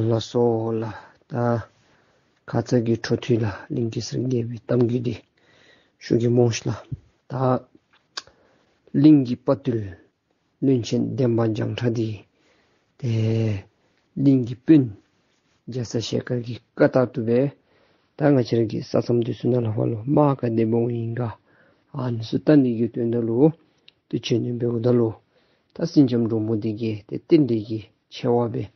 la sola ta kacha gi thoti la lingi sringe bi tamgi di shugi monsla ta lingi patul lunchen demban jang thadi te lingi pin jasa shekar gi kata tube ta ngachir gi sasam di sunal holo ma ka de bong inga an sutani gi tendalu te cheni be odalu ta sinjam romo di gi te tindi gi chewabe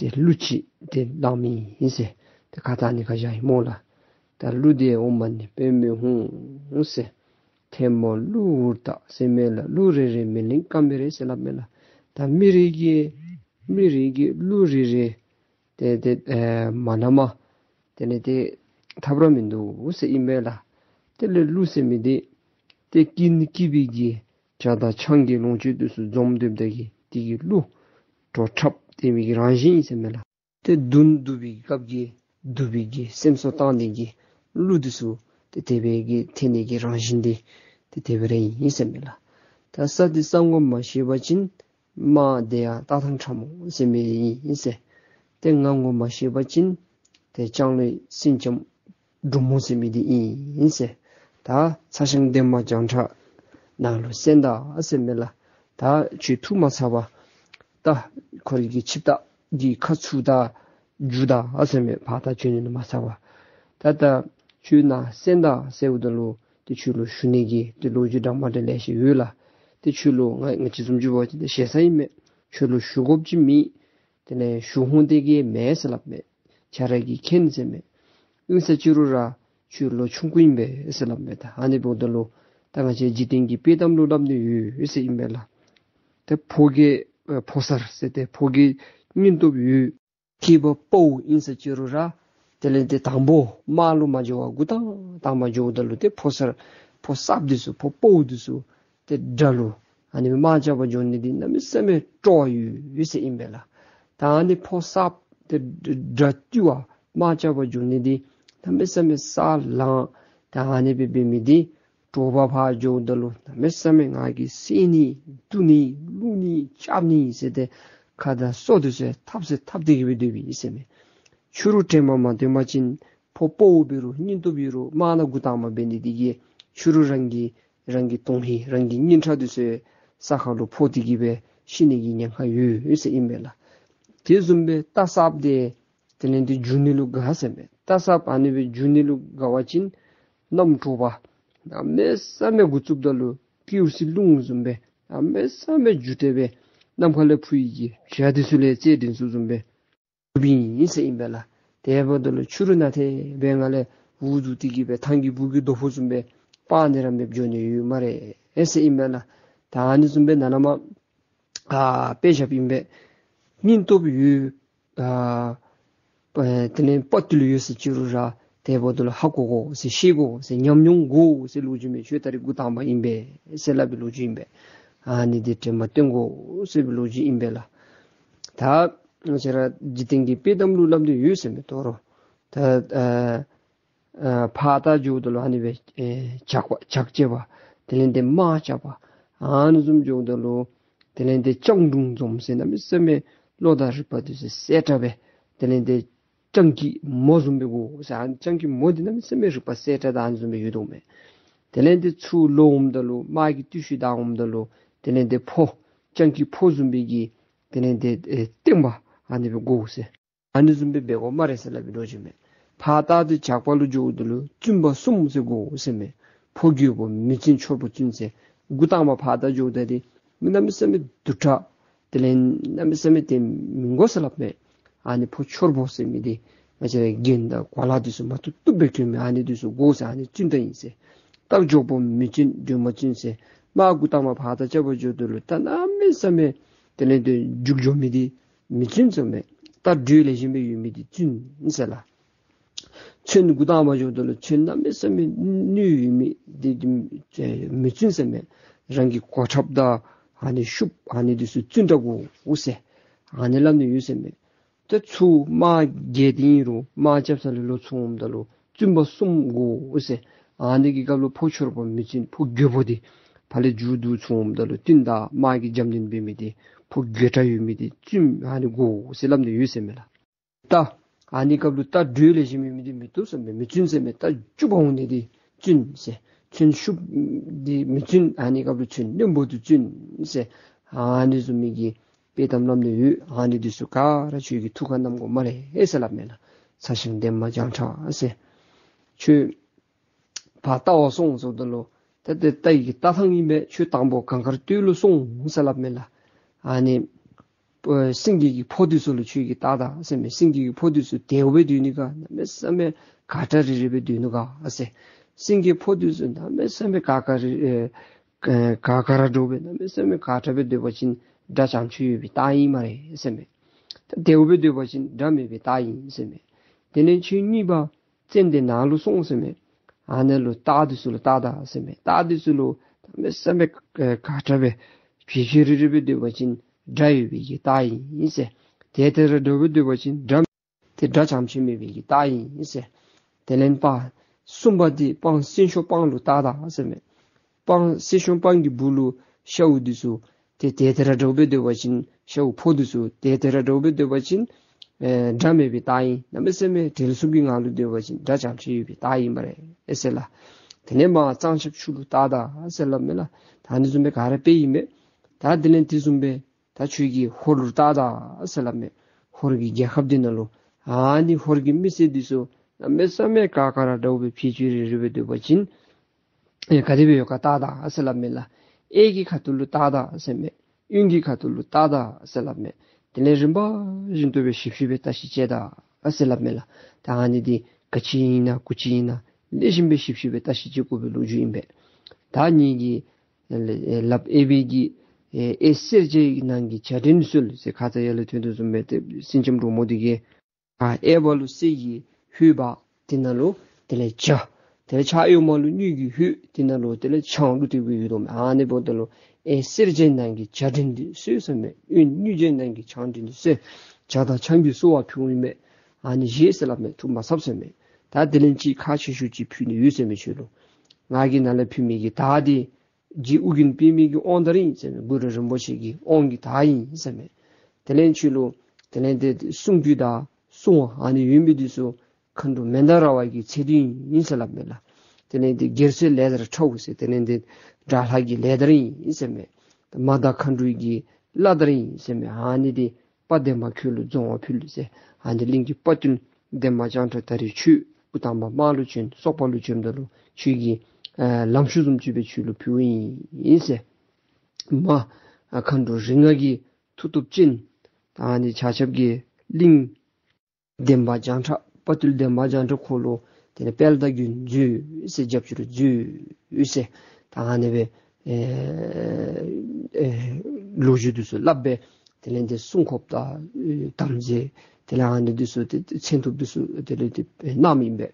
데 루치 데 남이 인세 데 가다니 가자이 몰라 다 루디에 오만니 뱀메훈 우세 테모 루르다 세멜라 루레레 멜링 카메레 셀라멜라 다 미리기 루리레 데데 마나마 데네데 타브라민도 우세 이메라 데레 루세미디 데 긴키비기 자다 창기 농지도스 좀됨데기 디기 루 도탑 Temi ranjin se mela te dun dubi kabgi dubi gi semso tande gi ludusu te tebe gi tene gi ranjin de te tebere yin se mela ta sa di sangom ma shibachin ma deya ta thang chamo se me yin se te ngangom ma shibachin te changle sincham dumo se me di yin se ta sasang de ma jangcha na lu senda se mela ta chi tu ma sawa 다 거기 집다 니 카츠다 주다 아세메 바다 주는 마사와 다다 주나 센다 세우들로 디출로 슈니기 디로지다 마델레시 유라 디출로 같이 좀 주워지 셰사이메 출로 슈곱지미 데네 슈혼데기 메슬랍메 자라기 켄제메 응세 주루라 출로 충구임베 에슬랍메다 아니보들로 당아제 지딩기 비담로랍니 유세 임벨라 데 포게 포서 세대 포기 민도비 기버 포 인세지로라 텔레데 담보 말로 마저구다 담마조들로데 포서 포삽디스 포포우디스 데 달로 아니 마저버 존니디 남세메 쪼유 위세 임벨라 다니 포삽 데 드트와 마저버 존니디 남세메 살라 다니 비비미디 도바파 조들로 남세메 나기 시니 두니 이 잡니 세대 가다 소드세 탑세 탑되게 되비 있으면 주로 때만만 되마진 포포우비로 인도비로 마나구다마 베니디게 주로랑기 랑기 동희 랑기 인차드세 사카로 포디기베 신이기냥 하유 이세 임벨라 디즘베 따삽데 되는데 주닐루 가세메 따삽 아니베 주닐루 가와진 넘초바 남네 삼에 구춥달로 키우실룽 좀베 ambe sambe jutebe namkhale phuigi jadisule jedin suzumbe bi ise imbela debodolo churuna the bengale wudu tigibe tangi bugi doho zumbe panerambe jone yumare ese imbela tani zumbe nanama a pesha bimbe mintobi a tene potlu yose chiruja debodolo hakogo se shigo se nyamnyungo se lujume chetari gutamba imbe ese labilo jimbe 아니 디테 마땡고 세빌로지 임벨라 다 제가 지팅기 피담루 람디 유스메 토로 다 파다 주들로 하니베 작제바 들린데 마자바 안좀 주들로 들린데 정둥 좀 세나미 세메 로다르 파디세 세타베 들린데 정기 모좀베고 산 정기 모디나미 세메 주파 세타다 안좀베 유도메 들린데 추 로움들로 마기 뒤시다 움들로 데네데 포 정기 포준비기 데네데 땡바 아니베 고우세 안준비 배고 말했을라비 로지메 파다드 작발로 주우들로 준바 숨무세 고우세메 포기고 미친 초보 준세 구당마 파다 주우다디 남미섬이 두타 데렌 남미섬이 데 민고슬랍메 아니 포초르보세미디 마제 겐다 괄라디스 마투 뚜베케메 아니디스 고세 아니 진다인세 딱 조보 미친 주마친세 마구타마 바다 접어주들 따나미 섬에 데네데 죽조미디 미친 섬에 따 듀레심이 유미디 준 인살라 춘 구다마 주들 춘나미 섬에 뉴미 데 미친 섬에 랑기 고첩다 아니 슈프 아니디스 준다고 우세 아니람니 유세메 때추 마 게디로 마 접살로 춤음달로 준버 숨고 우세 아니기가로 포초로 본 미친 포교보디 발레 주두 총음들로 뛴다 마기 점진 비미디 포괴자 유미디 찜 아니고 실람도 유세메라 있다. 아니가루다 류레지미미디 미투스메 미춘세메다 주봉네디 준세 준슈디 미춘 아니가루춘 르모두춘세 아니즈미기 베담남네 아니디수카라 주기 투간남고 말해 에살람메나 사신데마 장차세 주 바다와 송소들로 때때때기 따상임에 주 당보 강가를 뛰로 송 살람메라 아니 생기기 포디솔로 주기 따다 쌤 생기기 포디스 대외되니까 쌤에 가자리를 되는가 하세 생기 포디스 남에 쌤에 가가리 가가라도베 남에 쌤에 가자베 되버진 다장취비 따이 말에 쌤에 대외 되버진 담에비 따이 쌤에 되는 취니바 젠데 나루 송쌤에 안으로 따디솔로 따다 쌤에 따디솔로 쌤에 가자베 비지르르베 되버진 자유비기 따이 인세 대대로 도부도버진 점 대자잠심이비기 따이 인세 텔렌파 숨바디 방 신쇼방로 따다 하세메 방 신쇼방기 불루 샤우디수 대대로 도부도버진 샤우포디수 대대로 도부도버진 점에비 따이 남세메 딜수빙알로 되버진 자잠치비 따이 말에 에셀라 테네마 장십출로 따다 하셀라메나 단주메 가르페이메 다들은 디숨베 다치기 호르다다 살람에 호르기 야합디나로 아니 호르기 미세디소 메사메 카카라도베 피지르베도 버진 에카데베요 카타다 살람에라 에기 카툴루 따다 세메 융기 카툴루 따다 살람에 딜레즘바 진토베 십십베 다시제다 살람에라 다니디 카치나 쿠치나 레심베 십십베 다시지고베 로주임베 다니기 랍 에비기 에세제이 난기 자딘술 세 가자열을 튼든 메데 신점로 모두게 아 에볼루시기 휴바 디나로 델레차 델차요몰루 뉴기 휴 디나로 델레창루 디비도 아네 보들로 에세제이 난기 자딘디 수스메 인 뉴제 난기 창딘세 자다 창비 소와 표미메 아니 예슬람메 투마 섭세메 다 델린지 카시슈지 퓨니 유세메슈로 나기 날레 퓨미기 다디 지 우긴 비미기 온더린 셈 부르름 보시기 온기 다인 셈 텔렌치로 텔렌데 숭규다 숭 아니 유미디수 칸도 멘다라와기 체린 인살랍멜라 텔렌데 게르세 레더 쵸우세 텔렌데 달하기 레더린 셈 마다 칸두이기 라더린 셈 아니디 빠데마큘 존오필세 아니 링기 빠튼 데마잔트 다리추 부담마 말루친 소폴루침들로 취기 람슈좀 집에 출로 표이 인세 마 아칸도 징하기 투톱진 아니 자첩기 링 뎀바 장차 빠틀 뎀바 장차 콜로 데네 벨다균 주 이세 접주로 주 이세 다가네베 로지두스 랍베 데렌데 숭콥다 담제 데라한데스 센톱두스 데레데 나미베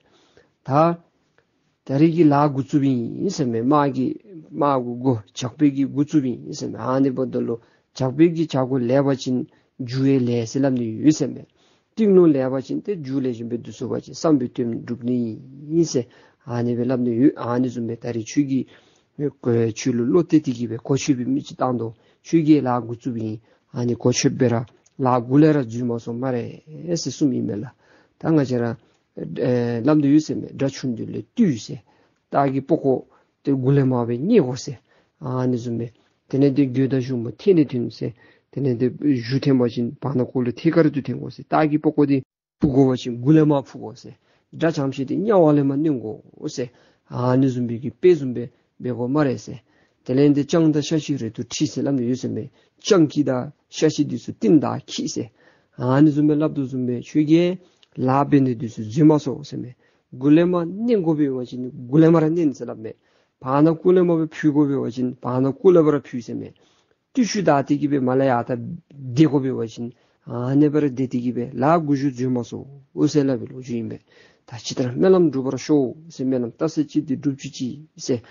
다 다리기 라구츠빈 인셈에 마기 마구고 작배기 구츠빈 인셈에 아니 보들로 작배기 자고 레버진 주에 레슬람니 유셈에 띵노 레버진데 주레진 베두서바지 삼비템 룹니 인세 아니 벨람니 유 아니 좀 메타리 추기 그 줄로 로테티기베 고치비 미치당도 추기 라구츠빈 아니 고치베라 라굴레라 주모서 말에 에스 숨이멜라 당가제라 람도 유세메 다춘들레 듀세 다기 보고 데 굴레마베 니고세 아니즈메 데네데 교다주모 테네든세 데네데 주테마진 바나콜레 테가르도 된고세 다기 보고디 부고와진 굴레마 푸고세 다 잠시디 냐와레만 능고 오세 아니즈메기 베즈메 베고마레세 데렌데 정다 샤시르도 티셀람도 유세메 정기다 샤시디스 띵다 키세 아니즈메 랍도즈메 슈게 라벤디스 지마소 세메 굴레마 닝고베 와진 굴레마라 닌살람메 바나 굴레마베 퓨고베 와진 바나 굴레바라 퓨세메 티슈다티기베 말야타 디고베 와진 아네바르 데티기베 라구주 지마소 오셀라빌 오지메 다치드라 멜람 두버쇼 세메람 따스치 디두치치 세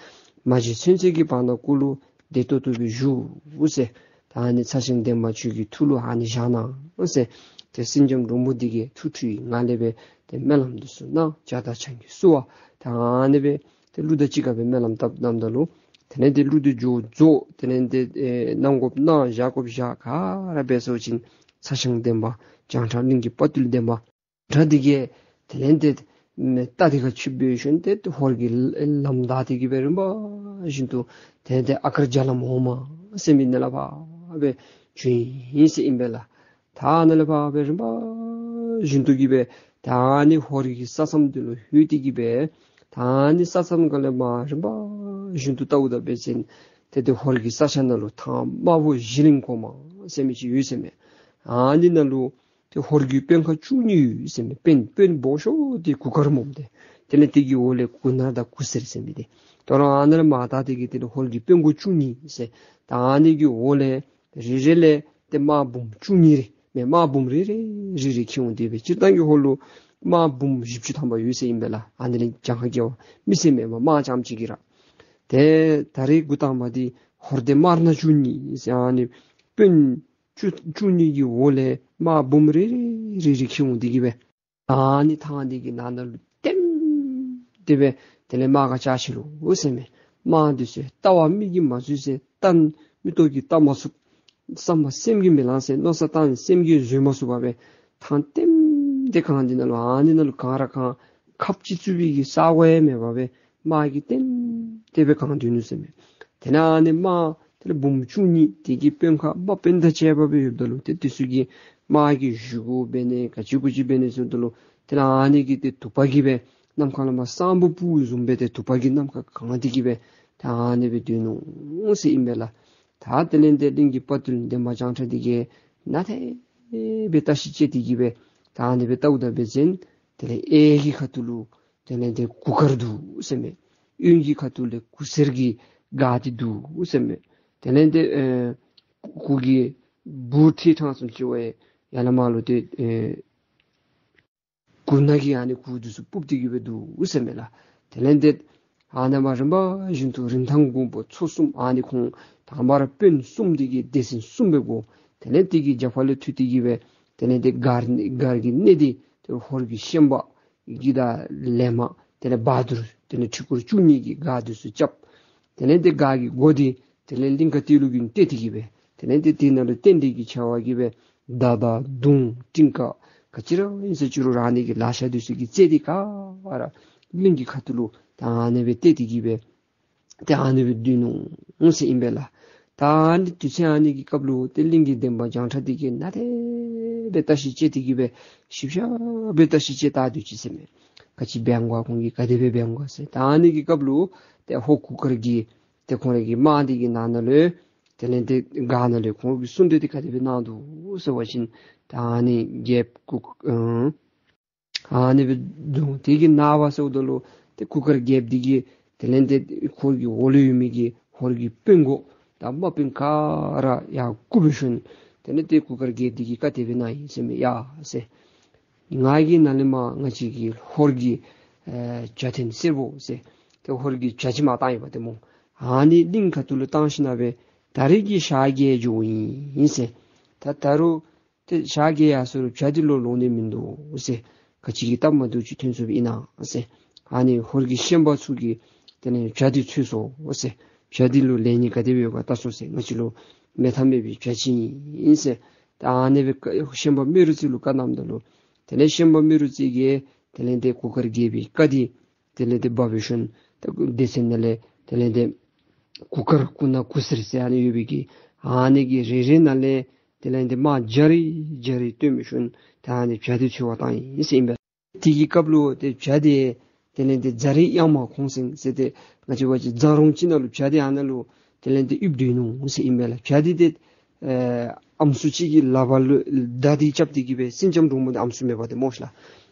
마지 센세기 바나 굴루 데토토비 주 우세 다니 사신데 마치기 툴루 하니잖아 우세 대신점 로모디게 투투이 나네베 멜람도스나 자다창기 수와 다네베 루다치가베 멜람답 남달로 테네데 루드조조 테네데 남곱나 야곱샤 가라베소진 사생데마 장찬능기 빠틀데마 Radige talented tadi contribution that horgi lamdati giberim ba jintu tede akar jalam homa seminela ba be jinsi imbela tanela ba berim ba jintu gibe tani horgi sasam dulu hüti gibe tani sasam gale ma ba jintu tauda besin tede horgi sasanalo tam ba bu jilin koma semici yuseme ani nalu 호르기 뺑가 주니 있으면 뺑뺑 보셔 뒤 구걸음 없대. 텔레티기 원래 군하다 구슬이습니다. 또는 안을 마다되기 때문에 호르기 뺑고 주니 이제 다니기 원래 리젤레 때마붐 주니리 메마붐리리 지리키운데 비치당기 홀로 마붐 집짓 한번 유세 임벨라 안을 장하게요. 미세메마 마잠지기라. 대 다리 구다마디 호르데 마르나 주니 이제 아니 뺑 주니기 원래 마 봄레리 리리키운 디기베 아니 타한디기 나널 땜 디베 텔레마가 자시로 오세메 마한디세 따와 미기 마주세 딴 미토기 따마숙 삼마 셈기 멜란세 노사탄 셈기 즈모수바베 탄땜 데칸디나로 아니널 가라카 갑지주비기 사웨메 바베 마기 땜 디베 칸디누세메 테나네 마 봄주니 디기 뺨카 바벤다 제바베 유돌로 테티수기 마기 주고 베네 가지고지 베네스들로 테라니기 데 두파기베 남칸마 삼부 부좀베데 두파기 남카 강아디기베 다네베 되노 오세 임벨라 다 들린데 링기 빠들린데 마장트디게 나테 베타시체디기베 다네베 타우다베진 테레 에기 카툴루 테네데 구거두 세메 윤기 카툴레 구서기 가디두 세메 테네데 구기 부티 탄스지웨 야나말로데 군나기 아니 구두스 뽑디기베도 우세메라 텔렌데 아나마르마 진투 린탕군보 초숨 아니콩 다마라 뺀 숨디기 대신 숨베고 텔렌티기 자팔레 튀티기베 텔렌데 가르기 네디 호르기 셴바 기다 레마 텔레 바드르 텔레 추쿠르 추니기 가두스 잡 텔렌데 가기 고디 텔렌딩 카티루긴 테티기베 텔렌데 디나르 텐디기 차와기베 다다 둥 팅카 가치로 인세주로 라니기 라샤두스기 제디카 와라 링기 카툴로 다네베 테디기베 다네베 디누 응세 임벨라 다니 두세아니기 갑루 텔링기 덴바 장타디기 나데 베타시 제디기베 십샤 베타시 제다두치세메 같이 배양과 공기 가데베 배양과세 다니기 갑루 테 호쿠거기 테코레기 마디기 나널레 텔렌데 가나레 공기 순데디 가데베 나두 서와신 다니 갭국 아니 되게 나와서 오돌로 테 쿠거 갭디기 텔렌데 코기 올리미기 호르기 뺑고 담마 뺑카라 야 쿠비슌 텔렌데 쿠거 갭디기 가데베 나이 세미 야세 나기 날마 나치기 호르기 자틴 세보세 테 호르기 자지마 다이바데 몽 아니 링카툴 당신아베 다리기 샤게 주인 인세 다타루 샤게 야수로 자질로 로네민도 오세 같이 기타만도 주텐수비 이나 오세 아니 호르기 셴바수기 되는 자디 취소 오세 자딜로 레니 가데비오가 따소세 너치로 메타메비 자신 인세 다네베 셴바 미르지로 가남들로 되는 셴바 미르지게 되는데 고거기비 까디 되는데 바비션 데센날에 되는데 kukarkuna kusirse yani yubiki hanigi rejenale delende ma jari tümüşün tane jadi çuvatan isimbe tigi kablo de jadi delende jari yama konsin sede naciwaji zarungcinalu jadi analu delende ibdinu use imbela jadi de amsuchigi lavalu dadi chapti gibi sinjam rumunda amsume bade moshla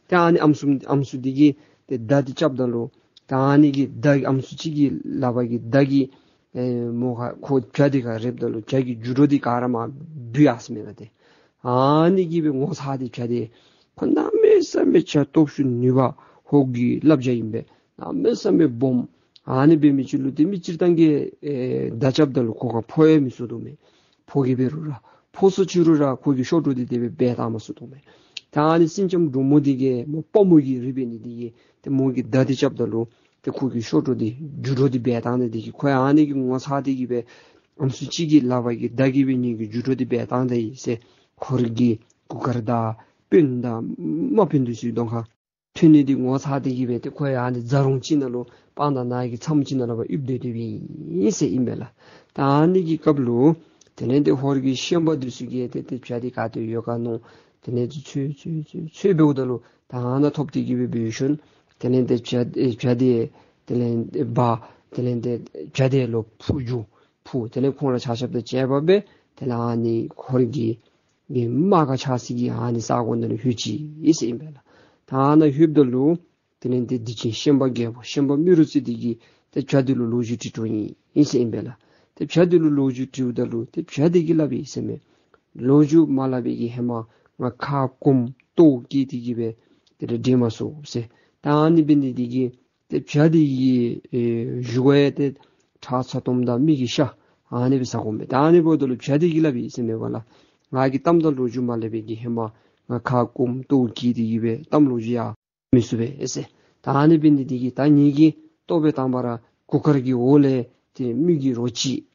tane amsudigi de dadi chapdalu tanigi dag amsuchigi lavagi dagi 뭐가 곧 자디가 랩들로 자기 주로디 가라마 비아스메라데 아니 기비 모사디 자디 건담에 섬에 쳤톱순 니와 호기 랍자임베 남에 섬에 봄 아니 비미줄로 디미치르단게 다잡들로 고가 포에미수도메 포기베루라 포수주루라 고기 쇼루디데 베다마수도메 다니 신점 루모디게 뭐 뽀무기 리베니디게 데모기 다디잡들로 고기 쇼르디 주로디 배단데기 고야니기 모사디기베 암수치기 라바기 다기비니기 주로디 배단데 이세 고르기 고거다 变的没变的是东哈，去年的我差的一百多块啊，你再弄进来了，把那那个参进来了吧，一百多元是一百了。但那个搞不了，今年的活给先把这些给这家的家的要干弄，今年就去不得了。但那 top 的给别别选，今年的家的，今年的吧，今年的家的了不用。푸 텔레 콘라 차샵데 제바베 텔라니 코르기 임마가 차시기 아니 사고는 휴지 있음벨라 다나 휴브들루 텔렌데 디치 셴바게 셴바 미루치디기 테차딜루 로지티토니 있음벨라 테차딜루 로지티우달루 테차디기라비 있음에 로주 말라비기 헤마 마카쿰 또기디기베 데데마소 세 다니 빈디디기 테차디기 주웨데 차차돔다 미기샤 아니비사고메 다니보들로 제디기라비 있으메발라 나기 땀들로 주말레비기 헤마 가꿈 또 기디기베 땀로지야 미스베 에세 다니빈디기 다니기 또베 담바라 고커기 올레 데 미기로치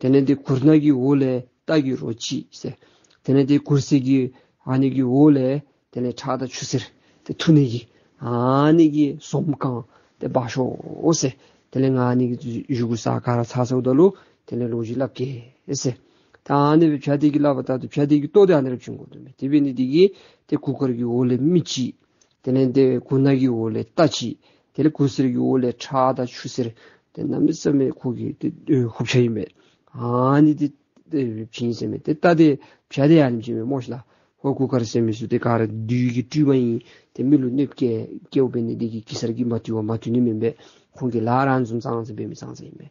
데네데 쿠르나기 올레 따기로치 세 데네데 쿠르시기 아니기 올레 데네 차다 추슬 데 투니기 아니기 솜강 데 바쇼 오세 텔레가니 주구사카라 사서도로 텔레로지랍게 에세 다니 차디기라바다도 차디기 또대 안을 준 거도 디비니디기 테 쿠거기 올레 미치 텔레데 군나기 올레 따치 텔레 구스르기 올레 차다 추스르 텔남섬에 고기 흡체임에 아니디 빈셈에 따데 차디 아니지메 모시라 호쿠카르셈이스데 가르 디기 튜바이 텔밀로 넵게 겨베니디기 기서기 마티와 마티니메 공기 라란 좀 상황에서 뱀이 상황이네.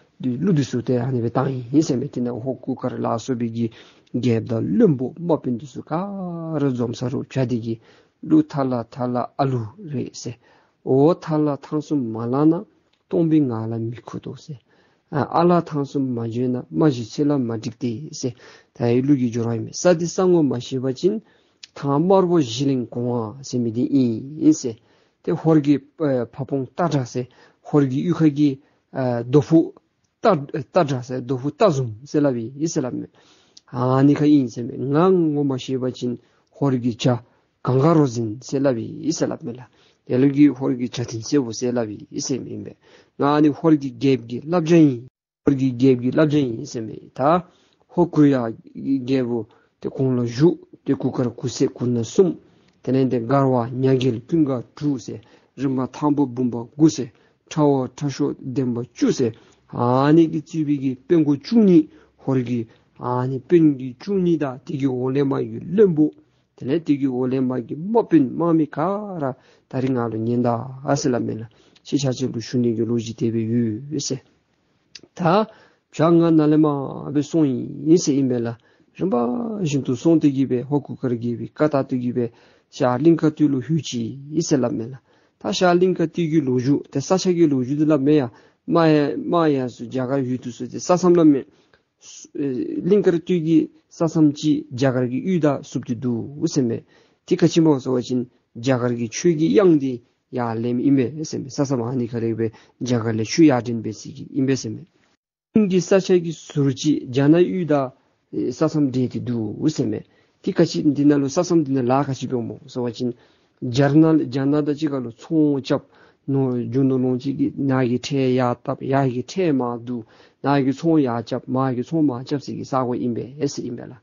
루디스 때 아니 베타이 예세메티나 호쿠카르라 소비기 게다 룸보 마핀디스카 르좀사루 차디기 루탈라 탈라 알루 레세 오 탈라 탄수 말라나 톰빙알라 미쿠도세 알라 탄수 마제나 마지셀라 마직데세 다이루기 조라이메 사디상고 마시바진 타마르보 실링고아 세미디 인세 테 호르기 파퐁 따자세 호르기 유하기 도푸 따자세 도후 따줌 셀라비 이슬람 아니카 인셈 낭고 마시바친 호르기차 강가로진 셀라비 이슬람라 엘기 호르기차 틴세보 셀라비 이셈임베 나니 호르기 갭기 랍제이 호르기 갭기 랍제이 이셈에 다 호쿠야 갭보 테콘로주 테쿠카르 쿠세 쿤나숨 테넨데 가르와 냐겔 핑가 트루세 르마 탐보 붐바 구세 차오 차쇼 뎀바 추세 아니 기집이기 뺑고 중니 호르기 아니 뺑기 중니다 되게 올레마이 렘보 되네 되게 올레마이 못빈 마미카라 다링아로 닌다 아슬라메나 시차지로 슈니기 로지데베유 이세 다 장안날레마 아베송이 이세 이메라 좀바 진도 손데기베 호쿠거기베 까타트기베 샤링카툴루 휴지 이슬라메나 다 샤링카티기 로주 데사샤기 로주들라메야 마야스 자가 유투스 사삼람에 링크르티기 사삼지 자가기 유다 숲지두 우셈에 티카치모서 오진 자가기 추기 양디 야렘 임에 에셈 사삼하니 가레베 자가레 추야딘 베시기 임베셈 인기사체기 수르지 자나 유다 사삼디티두 우셈에 티카치 디날로 사삼디나 라카시베모 소와진 저널 자나다지가로 총잡 노 준노노지기 나기 태야 답 야기 태마두 나기 소야잡 마기 소마잡시기 사고 임베 에스 임베라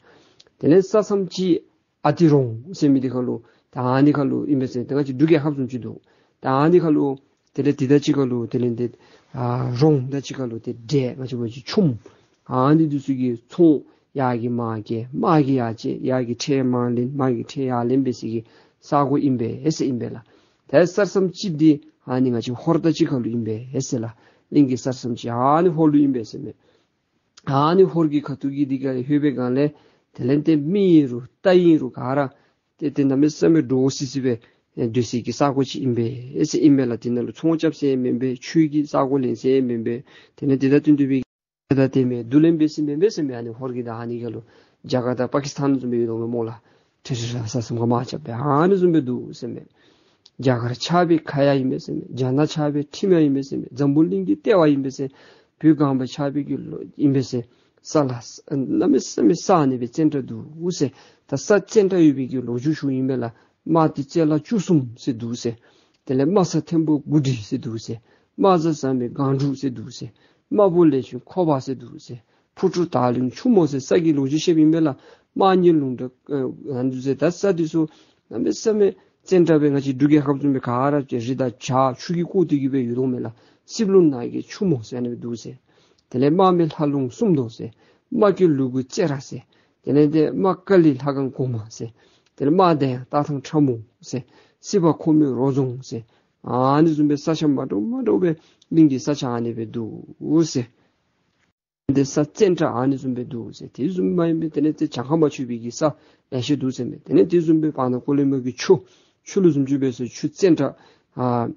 데네사 섬지 아디롱 세미디컬로 다니컬로 임베세 같이 두개 합순지도 다니컬로 데레디다치컬로 데렌데 아롱 다치컬로 데데 마치고지 춤 아니두스기 소 야기 마기 야지 야기 태만린 마기 태야 림베시기 사고 임베 에스 임베라 데사 섬지디 아니가 지금 호르다지 걸로 임베 했으라 링기 사슴지 아니 홀로 임베스메 아니 호르기 카투기디가 회백안에 텔렌테 미루 따이루 가라 데데나메스메 도시스베 뉴스기 사고치 임베 에스 임벨라티나로 총잡세 멤베 추기 사고린세 멤베 데네데다튼 두비 데다테메 둘렘베스 멤베스 메아니 호르기다 하니겔로 자가다 파키스탄 좀베도 몰라 테스라사스가 마차베 하는 좀베도 세메 자가르 차비 카야이메스 자나 차비 티메이메스 잠불링기 때와이메스 뷰감바 차비길로 임베스 살라스 라메스메 사니베 센터두 우세 다사 센터 유비길로 주슈 임벨라 마티체라 추숨 세두세 텔레 마사 템보 부디 세두세 마자 산메 간주 세두세 마볼레슈 코바 세두세 푸주 달림 추모세 사기 로지셰비멜라 마닐룽데 한주세 다사디소 남베스메 젠다뱅아지 두개 합좀베 가라 제지다 차 추기 고디기베 유로멜라 시블룬나게 추모세네 두세 텔레 마멜 할룽 숨도세 마길루구 제라세 텔레데 마칼릴 하강 고마세 델마데 다탕 처무세 시바 코미 로종세 아니 준비 사셔마도 마도베 민기 사차 아니베도 우세 데 사첸타 아니 준비도 우세 디즈마이미 데네테 장하마추비기사 야시두세메 데네 디즈음베 바나 콜레메기 추 출루즘 주베서 추첸타 아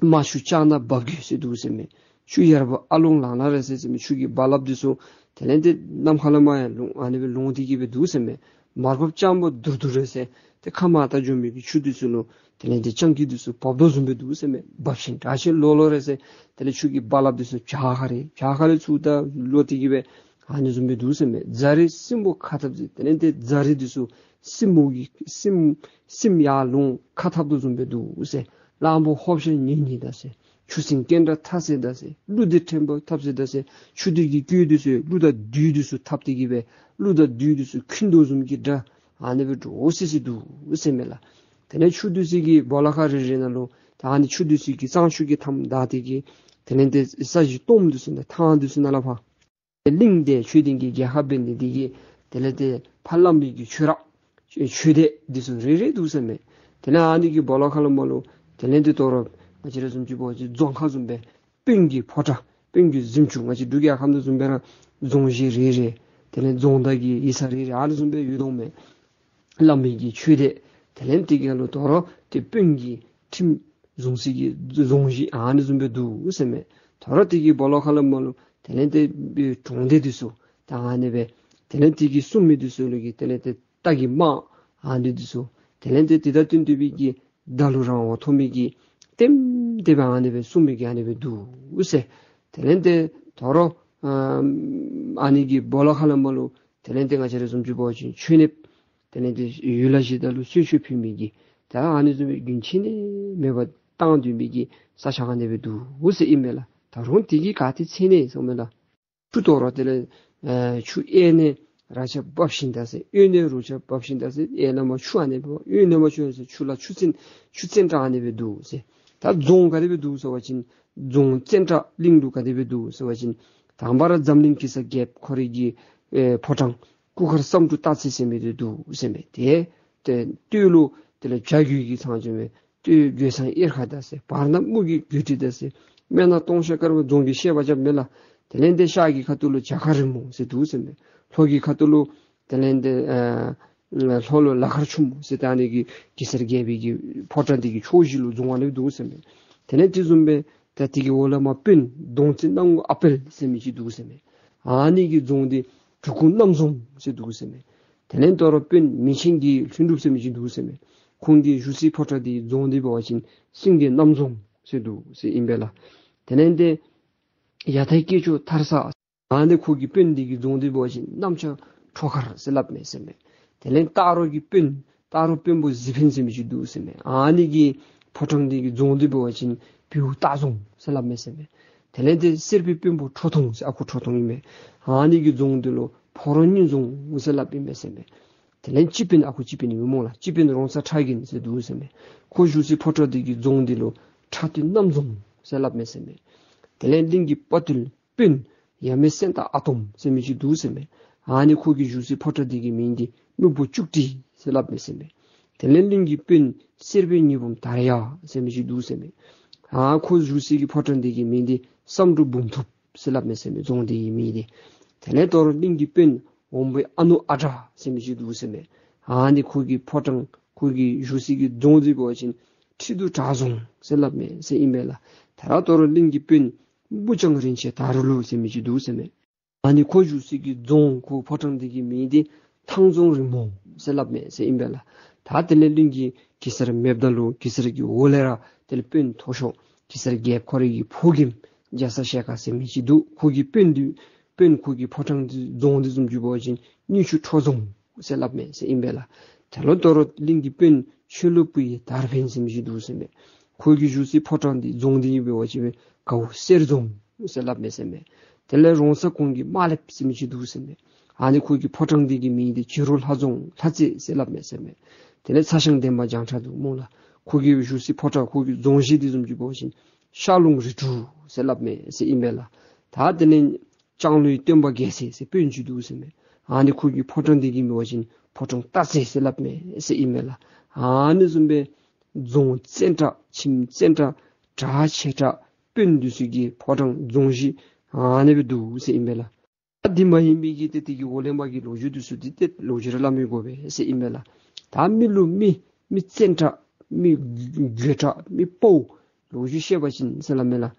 마슈차나 바기세 두세메 추여바 알롱라나레세미 추기 발랍디소 데네데 남칼마야 아니베 롱디기베 두세메 마르법장부 두두르세 카마타 좀비 추디스노 텔레데 창기디스 법도좀비 두세메 밥신 다시 로로레세 텔레 추기 발랍디스 자하레 추다 로티기베 아니 좀비 두세메 자리 심보 카탑지 텔레데 자리디스 심모기 심 심야롱 카탑도 좀비 두세 람보 홉신 니니다세 추신 겐다 타세다세 루디 템버 탑세다세 추디기 규디스 루다 듀디스 탑디기베 루다 듀디스 퀸도즘기다 아니베도 오시시두 우세멜라 데네 추디시기 볼라카르제나로 다니 추디시기 상슈기 탐다디기 데네데 사지 톰두스나 타한두스나라파 링데 추딩기기 하벤디기 데레데 팔람비기 추라 추데 디스레레 두세메 데네 아니기 볼라칼로몰로 데네데 도로 아지르 좀 주보지 종카 좀베 빙기 포자 빙기 짐충 아지 누가 감도 좀베나 종지리리 데는 종다기 이사리리 아르 좀베 유동메 람비기 추데 탤런티기로 도로 데 빙기 팀 종시기 종지 아르 좀베 두세메 더러티기 볼로칼로 탤런티 종데디수 당하네베 탤런티기 숨미디수르기 탤런티 딱이 마 아르디수 탤런티 디다튼 두비기 달루랑 오토미기 땜 대방 안에 숨이기 안에 두세 탤런데 더러 아니기 볼락하는 말로 탤런데가 저를 좀 주보지 취입 탤런데 유라지다로 수수피미기 다 안에 좀 균치네 매번 땅뒤미기 사상한에 두세 이메라 다른 뒤기 같이 체네 소면라 추도로들 추에네 라자 법신다세 윤여로자 법신다세 예나마 추안에 윤여마 추에서 출라 추진다 안에 두세 다 종가리베 두서와진 종 센터 링두가리베 두서와진 담바라 잠링키서 갭 거리기 포장 구거 섬주 따치세미도 두세메데 데 듀루 데 자규기 상점에 듀 괴상 일하다세 바나 무기 규티다세 메나 동셔가르 종기 셰바자 메라 델렌데 샤기 카툴로 자카르무 세 두세메 토기 카툴로 델렌데 홀로 라카춤 세다니기 기서게비기 포탄디기 초실로 종안에 두고세메 테네티즘베 다티기 올라마핀 동친당 아펠 세미지 두고세메 아니기 종디 주군남송 세 두고세메 테넨토로핀 미신기 춘룩세미지 두고세메 군디 주시 포타디 종디 보신 신기 남송 세두 세 임벨라 테넨데 야타이키주 타르사 아니 고기 핀디기 종디 보신 남처 초카르 셀랍메세메 텔렌 따로기 핀 따로 핀부 지핀심이 두세메 아니기 포정되기 종도 보신 비우 따송 살람메세메 텔렌데 시르비 핀부 초통 아고 초통이메 아니기 종들로 포런인 종 우살랍비메세메 텔렌 집빈 아고 집빈이 몰라 집빈 롱사 차이긴세 두세메 고주시 포터되기 종들로 차틴 남종 살랍메세메 텔렌딩기 버틀 핀 야메센다 아톰 세미지 두세메 아니 고기 주시 포터되기 민디 무부 죽디 셀랍메세메 텔렌딩기 빈 시르빈이봄 다야 세미지 두세메 아 코즈루시기 포턴디기 민디 섬루 붐톱 셀랍메세메 종디 미디 텔레토르 링기 빈 옴베 아누 아자 세미지 두세메 아니 고기 포턴 kuigi shusi dongdi go chin tidu tazung selabme se imela tara tor lingi pin bujang rinche darulu semiji du seme ani ko shusi gi dong ku potang digi midi 탕종 리모 셀랍메 세임벨라 다텔링기 기스르 맵달로 기스르기 올레라 텔핀 토쇼 기스르기 코리기 포김 자사샤가 세미지두 고기 뺀디 뺀 고기 포장 종디 좀 주버진 니슈 초종 셀랍메 세임벨라 텔로도로 링기 뺀 슐루프이 다르벤 세미지두 세메 고기 주시 포장디 종디 베워지베 가우 세르종 셀랍메 세메 텔레롱사 공기 말렙 세미지두 세메 아니 거기 포장되기 미디 지롤 하종 사지 셀랍메세메 데레 사생된바 장차도 몰라 거기 주시 포장 거기 종시디 좀 주보신 샬롱지주 셀랍메세 이메라 다드는 장루이 뜸바게세세 빈주두세메 아니 거기 포장되기 미워진 포장 따세 셀랍메세 이메라 아니 좀베 종 센터 침 센터 자체자 빈두시기 포장 종시 아니비두세 이메라 디마이미기 데티기 올레마기 로주드스 디테 로지라미고베 세 이메라 담밀루미 미센터 미 제타 미포 로지셰바신 살라메라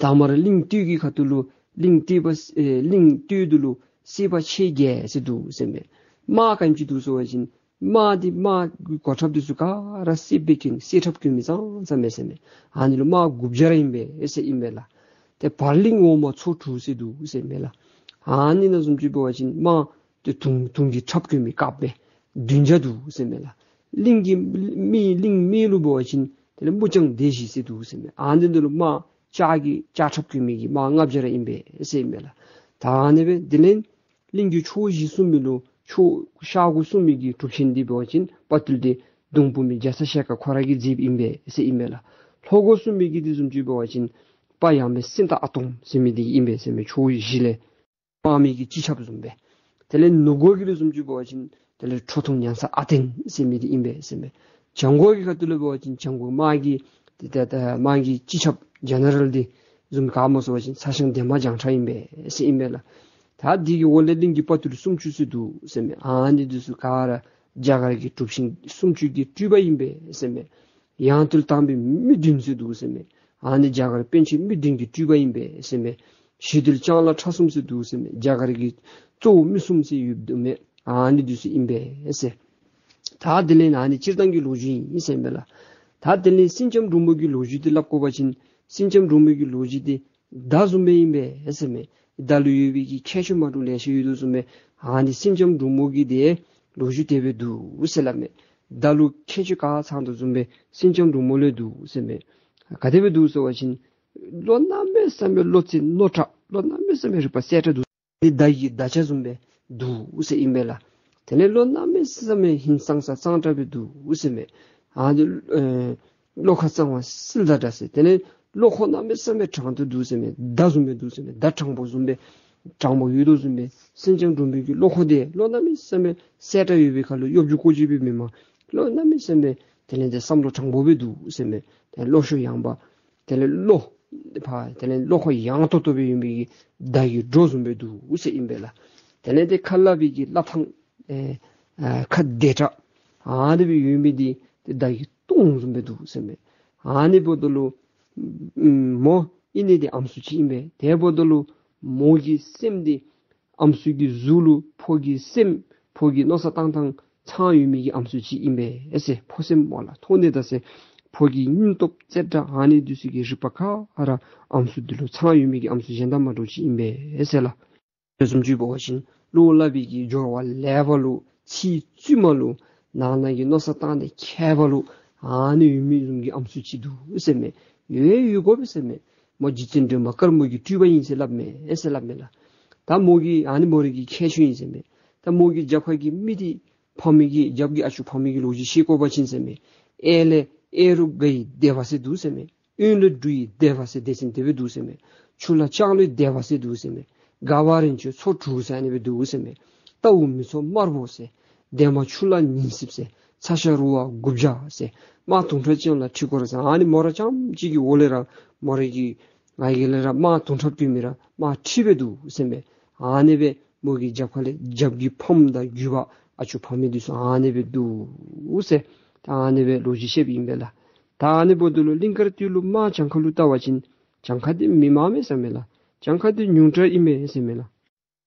다마르 링티기 카툴루 링티버스 링티둘루 시바치게 세두 세메 마간지두소진 마디 마 고탑드스카 라시비킹 시탑키미상 세메세메 아니루 마 굽자라임베 세 이메라 데 발링 오마 초투세두 세메라 아니는 좀 집어진 뭐 둥둥기 첩규미 카페 둔자두 세메라 링기 미링 미루 보진 무정 대시세두 세메 안된대로 마 자기 자첩규미기 망압절에 임베 세메라 다네베 딜린 링규 초지숨미로 초 샤고 숨미기 두신디 보진 버틀디 동부미 자사샤카 코라기 집 임베 세메라 토고 숨미기 좀 집어진 바야메 신다 아톰 세미디 임베 세메 초이실레 마음이기 지샵 좀배 텔렌 노고기를 좀 주버진 텔레 초통년사 아덴 세미디 임베스메 정고기가 들어버진 정고 마기 데다 마기 지샵 제너럴디 좀 감어서진 사실 대마장차 임베 세임벨라 다 디기 원래딩기 버틀 숨추스도 세메 아니드스 가라 자가기 춥신 숨추기 튜바 임베 세메 양틀 담비 미딘스도 세메 아니 자가 벤치 미딘기 튜바 임베 세메 시들 장라 차숨스 두스메 자가르기 쪼 미숨스 유드메 아니 두스 임베 에세 다들린 아니 지르당기 로지 이셈벨라 다들린 신점 루무기 로지들 랍고 바신 신점 루무기 로지디 다즈메 임베 에세메 달루유비기 캐슈마루레시 유두스메 아니 신점 루무기데 로지데베두 우셀라메 달루 캐주가 산도즈메 신점 루몰레두 세메 가데베두스 와신 로나메 삼메 로치 노타 로나메 삼메 리파세트 디다이 다차줌베 두 우세 임벨라 텔레 로나메 삼메 힌상사 상타베 두 우세메 아디 로카상와 실다다세 텔레 로코나메 삼메 창도 두세메 다줌베 두세메 다창보줌베 장모 유도줌베 신정줌베기 로코데 로나메 삼메 세타유베 칼로 요주고지비메마 로나메 삼메 텔레데 삼로 창보베 두 우세메 로쇼 양바 텔레 로 파 텔레 로코 양토토비 임비 다이 조즈메두 우세 임벨라 텔레데 칼라비기 라팡 에 카데타 아디비 임비디 다이 똥즈메두 세메 아니보돌로 모 이니디 암수치 임베 대보돌로 모기 셈디 암수기 줄루 포기 셈 포기 노사 땅땅 차유미기 암수치 임베 에세 포셈 몰라 토네다세 포기 인톱 제다 아니 두시기 슈파카 하라 암수들로 차유미기 암수 젠다마도지 임베 에셀라 요즘 주보신 로라비기 조와 레벨로 치 쥐멀로 나나기 노사탄데 케발로 아니 유미기 암수치두 에세메 예유고비세메 모지친데 마카르모기 튜바인셀랍메 에셀랍메라 다 모기 아니 모르기 캐슈인세메 다 모기 잡하기 미디 범이기 잡기 아슈 범이기 로지 시고바친세메 엘레 에르베이 데바세 두세메 윤르 드이 데바세 데신데베 두세메 출라 창르 데바세 두세메 가와린치 소투사니베 두세메 따우미소 마르보세 데마 출라 니십세 사샤루와 굽자세 마통트지올라 치고르사 아니 모라참 지기 올레라 모르기 나이겔라 마통트비미라 마치베 두세메 아니베 모기 잡칼레 잡기 폼다 유바 achu pami disu anebe du use anebe lojisheb imbela tane bodulu linkar tilu ma chankhalu tawachin chankhadi mimame samela chankhadi nyuntra ime semela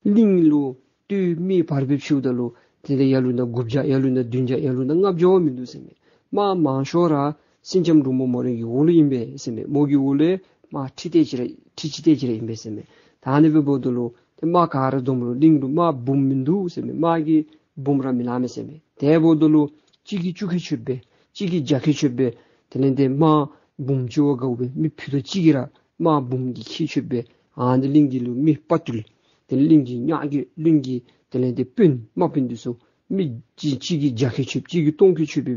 linglu tu mi parbe chudalo tele yaluna gubja yaluna dunja yaluna ngabjo mindu seme ma ma shora sinjam rumo more yolu imbe seme mogi ule 마 티치대지라 임베스메 다네베 보돌로 마 가르돔로 링루 마 붐민두 세메 마기 붐라미나메세메 대보돌로 지기 죽히추베 지기 자키추베 되는데 마 붐주어가우베 미피도 지기라 마 붐기 키추베 안들링기루 미 빠툴 들링기 냐기 링기 되는데 뿐 마빈두소 미 지기 자키추 지기 동키추베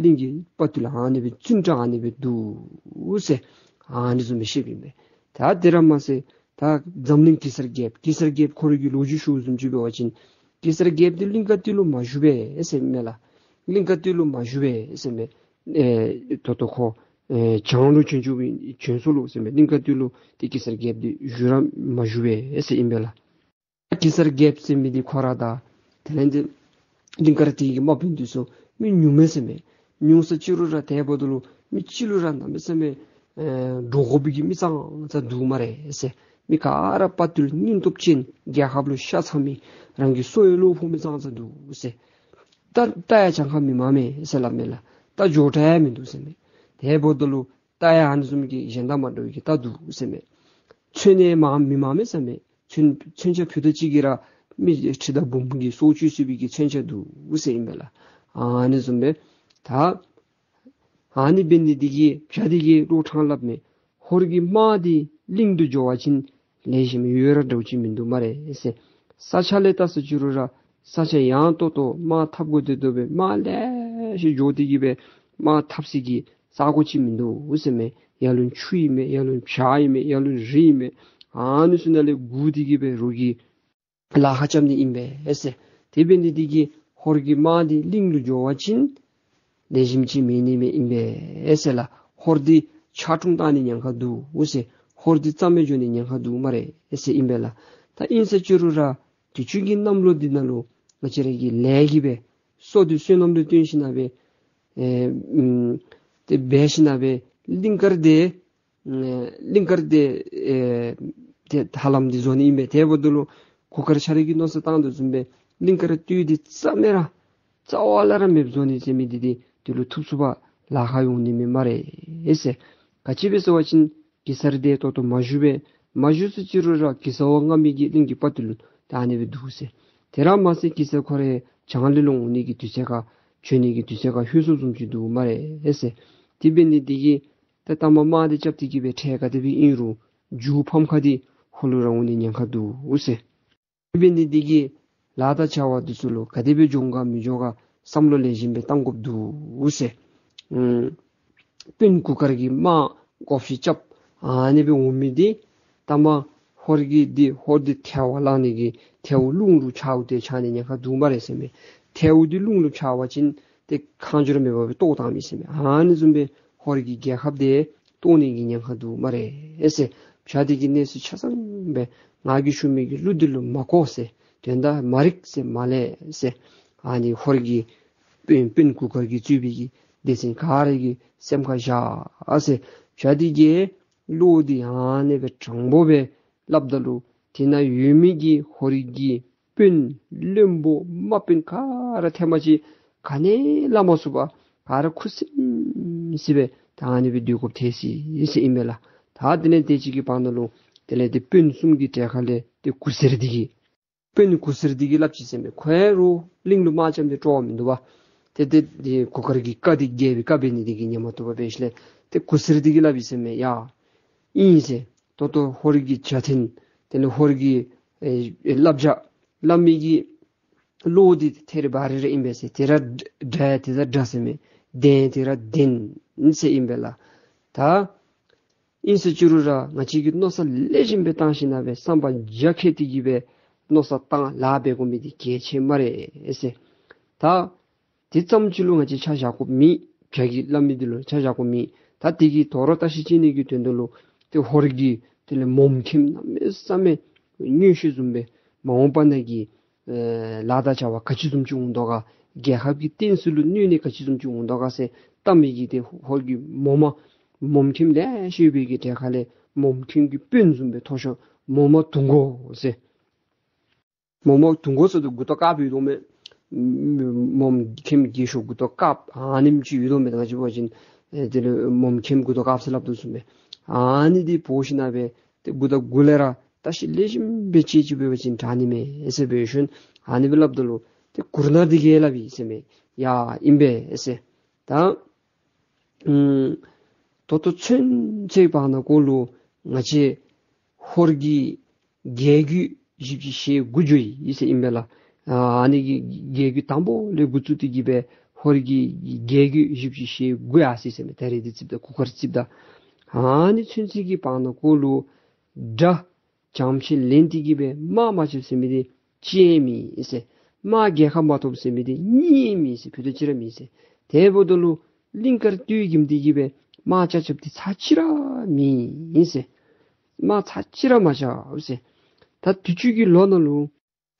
링기 빠툴 안에베 진짜 안에베 두세 아니좀 미십인데 다 드라마세 다 점링 디서갭 코르기 로지슈 좀 주베 와진 디서갭 딜링가 딜로 마주베 에셈메라 링가 딜로 마주베 에셈메 에 토토코 에 장루 진주비 전술로 에셈메 링가 딜로 디서갭 디 주람 마주베 에셈메라 디서갭 심미디 코라다 텔렌데 링가르티 마빈두소 미 뉴메셈메 뉴스치루라 대보들로 미치루란다 메셈메 로고비기 미상 자 두마레 에세 미카라 파툴 닌톱친 야합루 샤참이 랑기 소일로 보면서 자 두세 따야 장함이 마음에 살람멜라 따 조타야 민두세네 대보들로 따야 한숨기 젠다만도 이게 따 두세네 춘의 마음 미마음에 세네 춘 천적 표도지기라 미 치다 봄기 소주시비기 천셔두 우세임벨라 아니 좀베 다 아니 빈디기 샤디기 로창랍네 호르기 마디 링두 조아진 레심이 유여라도지 민두 말에 에세 사찰레타스 주르라 사체 양토토 마 탑고데도베 마레시 조디기베 마 탑시기 사고치 민두 우스메 야룬 추이메 야룬 샤이메 야룬 리메 아누스날레 구디기베 로기 라하참니 임베 에세 디빈디기 호르기 마디 링두 조아진 내심지 미니메 임베 에셀라 호르디 차퉁다니 양가두 우세 호르디 짬메주니 양가두 마레 에세 임벨라 다 인세주르라 뒤죽인 남로디나로 마치레기 레기베 소디 쇠놈도 뛴시나베 데 베시나베 링거르데 데 달람디 존이 임베 대보들로 고카르샤르기 노스 땅도 준베 링거르 뛰디 짬메라 자와라라 맵존이 재미디디 딜루 투수바 라하용님이 말에 에세 같이베서 와신 기사르데 또또 마주베 마주스 지루라 기사왕감이기 능기 빠들 다니베 두세 데라마세 기사코레 장알리롱 운이기 뒤세가 죄니기 뒤세가 휴소 좀지도 말에 에세 디베니디기 따따마마데 잡디기베 태가데비 인루 주펌카디 홀로라운이 냥카두 우세 디베니디기 라다 차와드술로 가데베 종가 미조가 삼로 레진베 땅곱두 우세 빈쿠카르기 마 고피챵 아니베 우미디 담마 호르기디 호디 태와라니기 태우룽루 차우데 차니냐가 두마레세메 태우디 룽루 차와진 데 칸주르메베 또다미세메 아니 좀베 호르기 게합데 또니기냐가 두마레 에세 샤디기네스 차상베 나기슈미기 루딜루 마코세 된다 마릭세 말레세 아니 호르기 빈쿠거기 주비기 대신 가르기 샘가샤 아세 자디게 로디 안에베 정보베 랍달루 디나 유미기 호르기 빈 렘보 마빈 가라 테마지 가네 라모스바 가라 쿠심 시베 다니비 듀곱 테시 이세 이메라 다드네 대지기 반으로 델레데 빈 숨기 대할레 데 쿠세르디기 pen kusirdi lapchiseme khero linglu machem de tom duwa te de kokargi kadi gebi kabini digi nyamoto babeshle te kusirdi labiseme ya inse toto horgi chatin tele horgi labja lamigi lodi terbarire imbese tera dha daseme de tera din inse imbela ta inse churura ngachigi nosa lejimbe tanshinabe samba jaketi gibe 노사 땅 라베고 미디 개체 말에 에세 다 뒷점질로 같이 찾아고 미 벽이 람미들로 찾아고 미다 되기 도로 다시 지니기 된들로 그 호르기 들에 몸킴 남에 삼에 뉴시 준비 마음반내기 라다자와 같이 좀지 운동가 개합이 뗀슬루 뉴네 같이 좀지 운동가세 땀이기대 거기 뭐뭐 몸팀대 시비기 대할에 몸팀기 뻬좀베 토셔 뭐뭐 둥고세 뭐뭐 둥고서도 구도갑이 도메 몸팀 기쇼 구도갑 아님지 유도메 가지고 진 애들 몸팀 구도갑슬랍도 숨에 아니디 보시나베 때보다 굴레라 다시 레짐 베치지 베진 다니메 에세베션 아니빌랍들로 때 구르나디게라비 세메 야 임베 에세 다 또또 천체 바나 골로 같이 호르기 개규 집시에 구주이 이세 임벨라 아니 개규 담보 레 구주티 기베 호르기 개규 집시에 구야시 세메 테리디 집다 쿠커집다 아니 천지기 바나 골로 자 잠시 렌디기베 마마실 세미디 지엠이 이세 마게함바톱 세미디 니미세 표대지름이세 대보들로 링커 뛰김디기베 마자접디 사치라미 이세 마 사치라 마자 이세 다 뒤죽이 러널로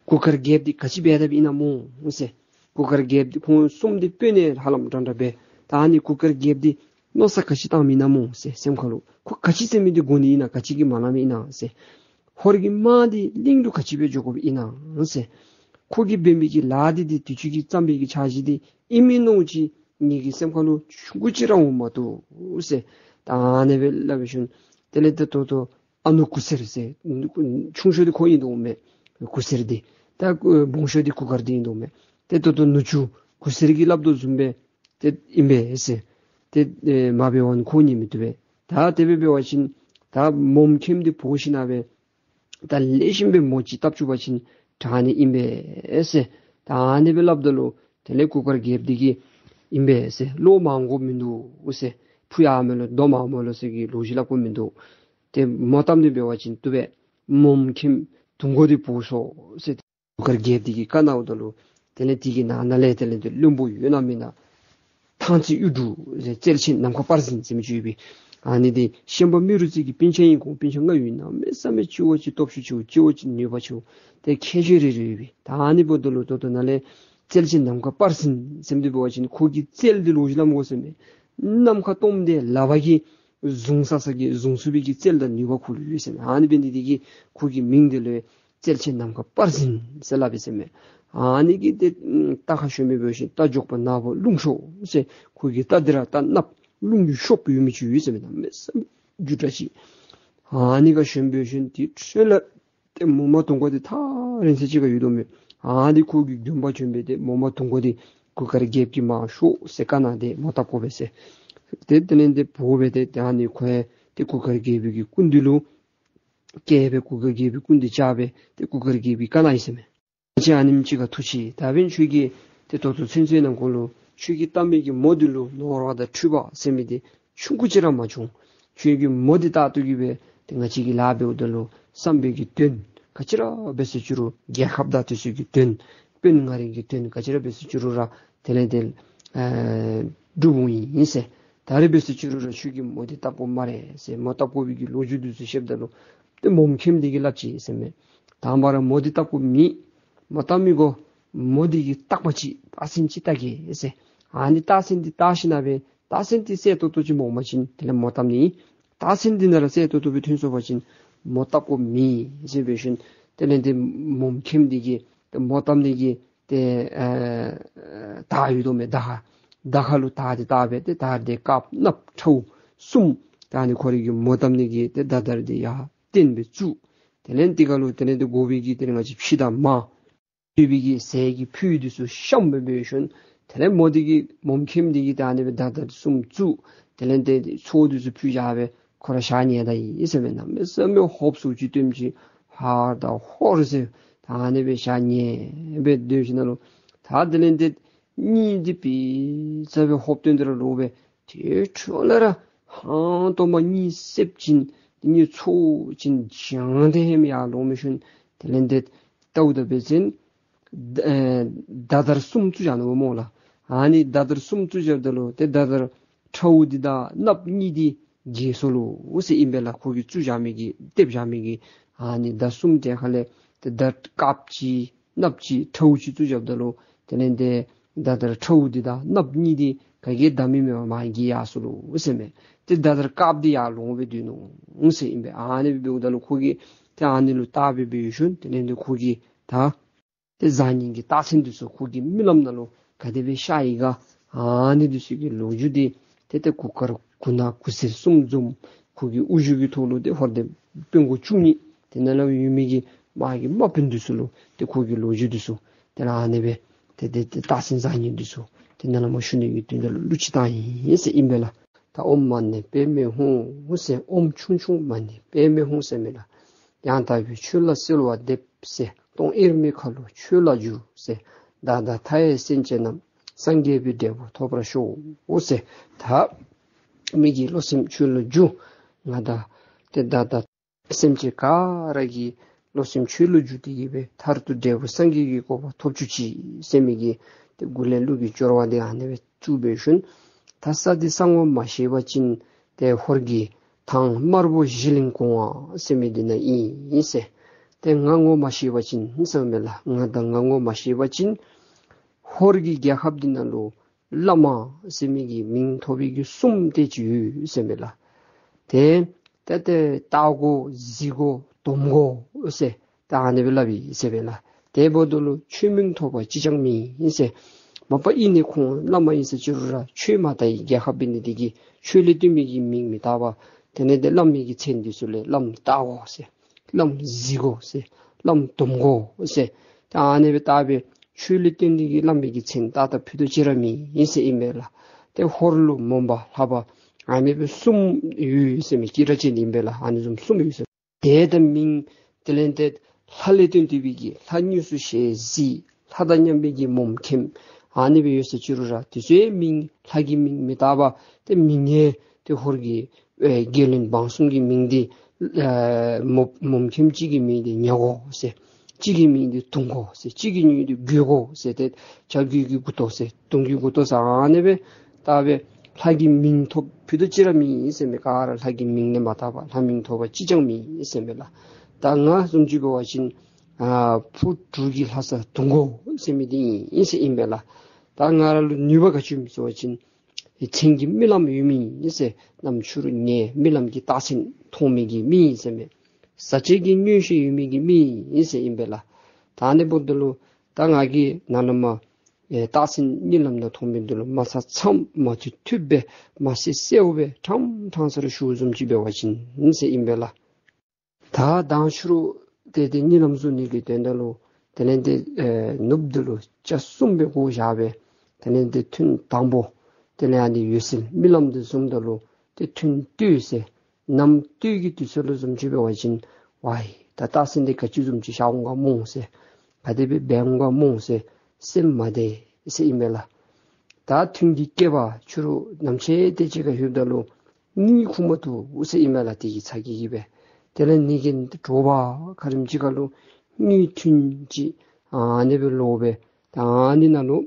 고커게디 같이 배답이나모 이세 고커게디 공 숨디 빼네 할람던다베 다니 고커게디 노사카시 담이나모 이세 셈컬로 고 같이 세미디 고니나 같이기 만함이나 이세 호르기 마디 링도 같이 배주고 이나 그세 고기 뱀이기 라디디 뒤치기 짬비기 자지디 이민노지 니기 셈카노 중구지랑 오마도 그세 다네벨라비슌 텔레토토 아노쿠세르세 충쇼디 고인도 오메 쿠세르디 다 봉쇼디 쿠가르디도 오메 테토토 누추 쿠세르기 랍도 준베 테 임베세 테 마베원 고님이 되베 다 데베베와신 다 몸캠디 보시나베 다 레심베 모치 답주바신 다니 임베에세 다니벨랍들로 텔레코커 갭디기 임베에세 로망고 민두 우세 푸야멜로 노마몰로세기 로지라고 민두 데 모탐데 배워진 두베 몸킴 동고디 보소 세 거기 갭디기 까나우들로 텔레티기 나날레텔레도 룸부 유나미나 탄치 유두 이제 젤신 남고 빠르신 지미주비 아니디 셴버 미루지기 빈쳔이고 빈쳔가 유나 메사메 치오치 톱슈 치오 치오치 니바추 데 캐슈리리비 다니보들로 도도날레 젤진 남과 파르신 셈디보진 고기 젤디로지람 고스메 남카 톰데 라바기 숭사서기 숭수비기 젤다 니바쿨리세 아니벤디기 고기 밍들레 젤친 남과 파르신 셀라비세메 아니기 데 타하슈메 베시 타족바 나보 룽쇼 세 고기 타드라 타납 룽유 쇼프 유미치 유즈메나 메스 주다시 아니가 셴베셴 디첼라 데 모모통고데 타 렌세지가 유도메 아니 고기 뎨바 준비데 모모통고디 고카르 갭기 마쇼 세카나데 모타코베세 데데넨데 보베데 다니 코에 데 고카르 갭기 군딜루 갭베 고가 갭비 군디 자베 데 고카르 갭비 까나이세메 지 아님치가 투시 다빈 주기 데 도도 신세는 걸로 주기 담배기 모듈로 노라다 추바 세미디 충구지라 마중 주기 모디다 두기베 등가지기 라베오들로 삼베기 된 가치라 베스주로 개합다 뜻이기 된 뺀가리기 된 가치라 베스주로라 텔레델 두부이 인세 다리 베스주로라 주기 모디다 본말에 세 모타고비기 로주두스 솨브다로 몸캠디기 랍지 세메 다음바라 모디다 본미 모타미고 모디기 딱 맞지 아신치 딱이 이제 아니 따신디 따시나베 따신디 세도도지 못마신 되는 못함니 따신디 나라 세도도비 튼소버진 못답고 미 이제 베신 되는데 몸캠디기 못함니기 때 다유도메 다 다할로 다지 다베데 다르데 갑납 초우 숨 다니 거리기 못함니기 때 다다르디야 뻬베주 되는디가로 되는데 고비기 되는 거지 시다 마 비비기 세기 퓨디수 샴베베션 테레모디기 몸캠디기 다니베 다다 숨주 텔렌데 소두즈 퓨자베 코라샤니에다 이세면 메스며 홉수지 됨지 하다 호르세 다니베 샤니에 베드시나로 다 텔렌데 니디피 자베 홉된데로 로베 티초라라 한또마니 셉진 니 초진 장대미야 로미슌 텔렌데 따우더베진 다더 숨투잖아 뭐라 아니 다더 숨투저들로 때 다더 쳐우디다 납니디 제솔로 우세 임벨라 거기 주자미기 뎁자미기 아니 다 숨대 할래 때 다 갑지 납지 처우지도 잡다로 되는데 다들 처우디다 납니디 그게 담이며 많이 야수로 웃음에 다들 깝디야 롱베디노 응세 임베 안에 비우다로 거기 안으로 따비비슌 되는데 거기 다 자닝이 따신듯서 거기 밀람나로 가데베 샤이가 안에듯이 로주디 때때 국가로 군나 구세 숨좀 거기 우주기 돌로데 허데 병고 중이 되나라 유미기 마기 마빈듯으로 때 거기 로주듯서 되나 안에베 때때 따신자니듯서 되나라 모션이 있던데 루치다이 예세 임벨라 다 엄만네 빼메호 무세 엄충충만네 빼메홍세메라 양다비 출라 실와 뎁세 동 일미컬로 출라주세 다다 타에 신체남 상계비 되고 토브라쇼 오세 다 미기 로심 출루주 나다 데다다 심체카라기 로심 출루주디베 타르투 되고 상계기고 토주지 세미기 굴렐루기 조로와데 안에 투베슌 다사디 상원 마시바친 데 호르기 당 마르보 실링공아 세미디나 이 이세 데 강고 마시바친 인서멜라 나다 강고 마시바친 호르기 야합디나로 라마 세미기 민토비기 숨대지 세멜라 데 때때 따고 지고 동고 어세 다네벨라비 세벨라 대보도로 취민토바 지정미 인세 마빠 이니콩 라마 인세 주르라 취마다 이게 합빈이기 취리듬이기 민미다바 데네데 람미기 첸디술레 람 따고세 람 지고세 람 동고세 다네베 따베 출리된기 남비기 친다다 피도지람이 인세 임벨라 때 호르루 몸바 하바 아미베 숨 유이스미 길어진 임벨라 아니 좀 숨이 있어 대대민 탤런티드 할리든 디비기 한뉴스 셰지 하다년비기 몸킴 아니베 요새 주르라 디제밍 하기밍 미다바 때 민예 때 호르기 에 길린 방송기 민디 몸킴지기 민디 냐고세 지기민이 동고, 지기민이 교고, 절규기부터 동규부터 사안에 다음에 하기민토 비도지람이 있으며 가라 하기민네 마다바 하민토바 지정미 있으며라 땅아 숨지고하신 아 부두기 하사 동고 세미디 인세임벨라 땅아를 뉴바같이 미소진 이 챙기 밀람 유미 이제 남추르니 밀람기 따신 토미기 미세메 사치기 뉴시 유미기 미 인세 임벨라 다네본들로 땅아기 나나마 따신 닐람나 통민들로 마사 참 마치 튜베 마시 세우베 참 탄서를 슈좀 집에 와신 인세 임벨라 다 당슈로 데데 닐람순이기 된다로 되는데 눕들로 자숨베고 자베 되는데 튼 담보 되는데 유실 밀람들 숨들로 튼 뛰세 남 뛰기 뒤설로 좀 집에 와진 와이 다 따스인데 같이 좀 지샤온과 몽세 바데비 뱅과 몽세 셈마데 이세 이메라 다 튕기 깨봐 주로 남체 대지가 휴달로 니 구모도 우세 이메라 되기 자기 입에 되는 니긴 줘봐 가름지갈로 니 튕지 아네별로 오베 다니나로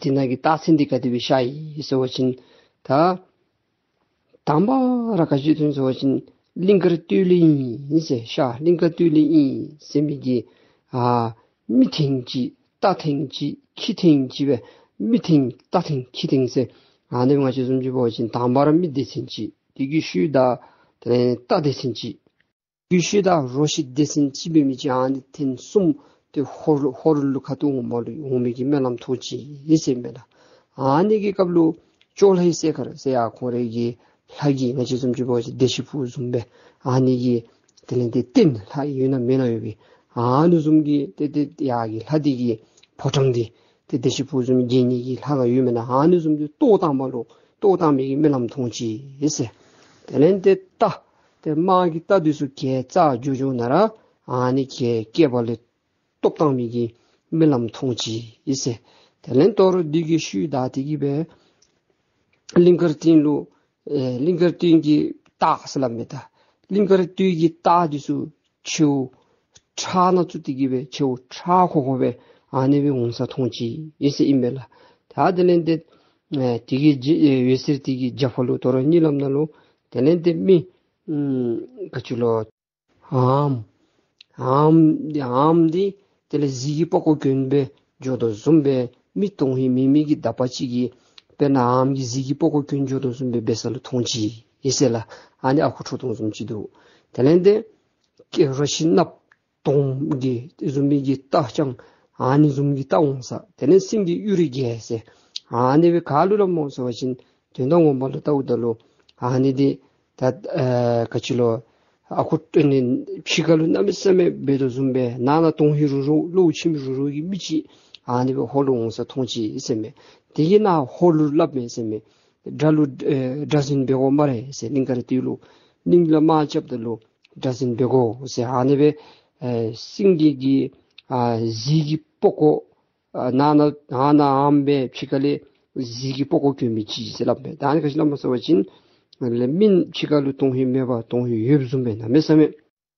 지나기 따스인데 같이 비샤이 이서 와진 다 담바 라카지든 소신 링거트리 이제 샤 링거트리 세미기 아 미팅지 따팅지 키팅지베 미팅 따팅 키팅세 안내용하지 좀 주보신 담바람 미대신지 이기슈다 따대신지 이슈다 로시 대신지 비미지 안텐 숨데 호르르 가동 머리 오미기 면함 토지 이세입니다 아니기 갑루 졸해세 가세야 고래기 하기 내지 좀 주보지 대시부 좀배 아니기 되는데 띵 하이나 메나유비 아누 좀기 때때 야기 하디기 보정디 대대시부 좀 진이기 하가 유면아 아누 좀도 또 담아로 또 담이 메남 통지 있어 되는데 따 대마기 따디수 개자 주주나라 아니게 개벌 똑당미기 메남 통지 있어 되는 도로 디기 쉬다 디기베 링거틴로 링거팅기 따슬랍니다. 링거팅기 따지수 초 차나주디기베 초 차고고베 아니베 공사 통지 이세 임벨라 다들인데 디기 예스티기 자폴로 도로니람나로 되는데 미 그줄로 암암암디 tele zigi poko kyunbe jodo zumbe mitonghi mimi gi dapachi gi penam gi zigi poko kyun jodo zumbe besal tongji isela ani akutro tong zumjido telende ke roshinap tong gi zumbi gi tachang ani zumbi taungsa tenen singi yuri gi hese ani we kalura monso wajin tendong omballo taudalo ani di tat kachilo 아쿠트는 피가로 남섬에 베도줌베 나나 동히루루 루침루루이 미치 아니베 홀롱서 통치 있음에 디나 홀루랍메스메 달루 다신 베고 마레 세 링가르티루 링라마 잡들로 다신 베고 세 아니베 싱기기 아 지기 포코 나나 하나 암베 피가리 지기 포코 큐미치 세랍베 다니가시 넘어서 오진 렘민 치가루 동희메바 동희 예브숨베나 메사메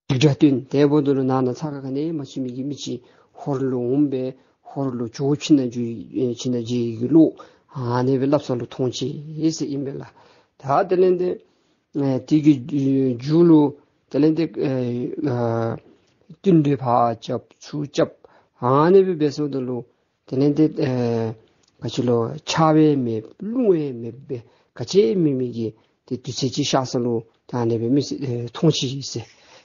디자틴 대보도로 나나 사가가네 마치미기 미치 호르로 옴베 호르로 조치나 주이 지나지기로 아네벨랍살로 통치 예스 임벨라 다 되는데 디기 줄로 되는데 뛴데 바잡 추잡 아네베 베소들로 되는데 가실로 차베메 룽웨메베 같이 미미기 디치치 샤슬로 다네베 미스 통치 있어.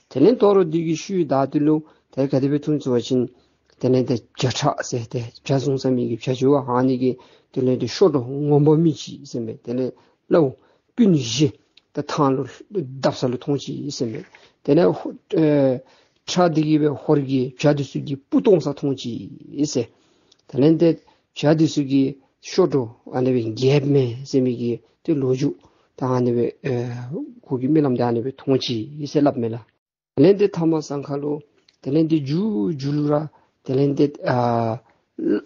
되는 도로 디기 쉬 다들로 대가대비 통치와진 되는데 저차세 대 자송섬이기 펴주와 아니기 되는데 쇼도 원범이지 있으면 되는 로 균지 다탄로 답살로 통치 있으면 되는 차디기베 호르기 자디수기 부동사 통치 있어. 되는데 자디수기 쇼도 아니면 예매 세미기 또 로주 다한에 고기 밀람데 안에 통치 이셀랍메라 렌데 타마상칼로 렌데 주 줄라 렌데 아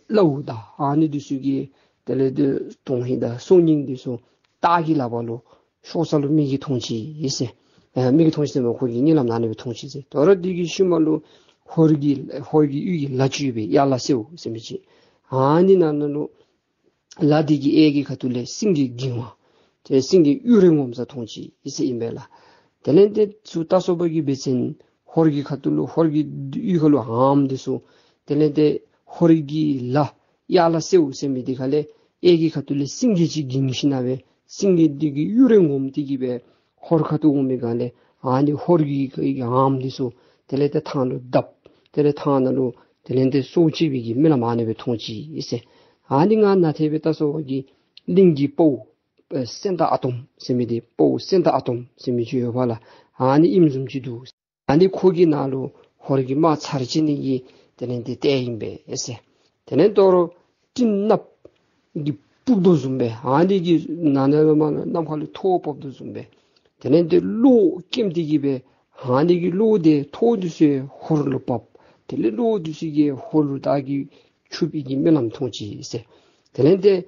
라우다 아니디수기 렌데 동히다 송닝디소 따기라발로 쇼살로 미기 통치 이세 미기 통치는 고기 밀람 안에 통치지 더러디기 쉬말로 호르기 유기 라주베 야라세우 세미지 아니 나노 라디기 에기 카툴레 싱기 기와 제싱기 유령검사 통치 이세 임벨라 델렌데 주타소버기 베신 호르기 카툴루 호르기 이걸로 함데소 델렌데 호르기 라 야라세우 세미디칼레 에기 카툴레 싱기지 긴시나베 싱기디기 유령검디기베 호르카투오메간레 아니 호르기 거기 함데소 델레데 탄루 답 델레 탄나루 델렌데 소치비기 메나마네베 통치 이세 아니가 나테베타소기 링기포 센터 아톰 세미디 포 센터 아톰 세미지요 발라 아니 임숨지두 아니 고기 나로 호르기 마 차르지니 되는데 때임베 에세 되는 도로 찐납 이 뿌도 좀베 아니기 나나만 남칼로 토법도 좀베 되는데 로 김디기베 아니기 로데 토주세 호르로법 텔로주시게 호르다기 추비기 면함 통치 있어. 되는데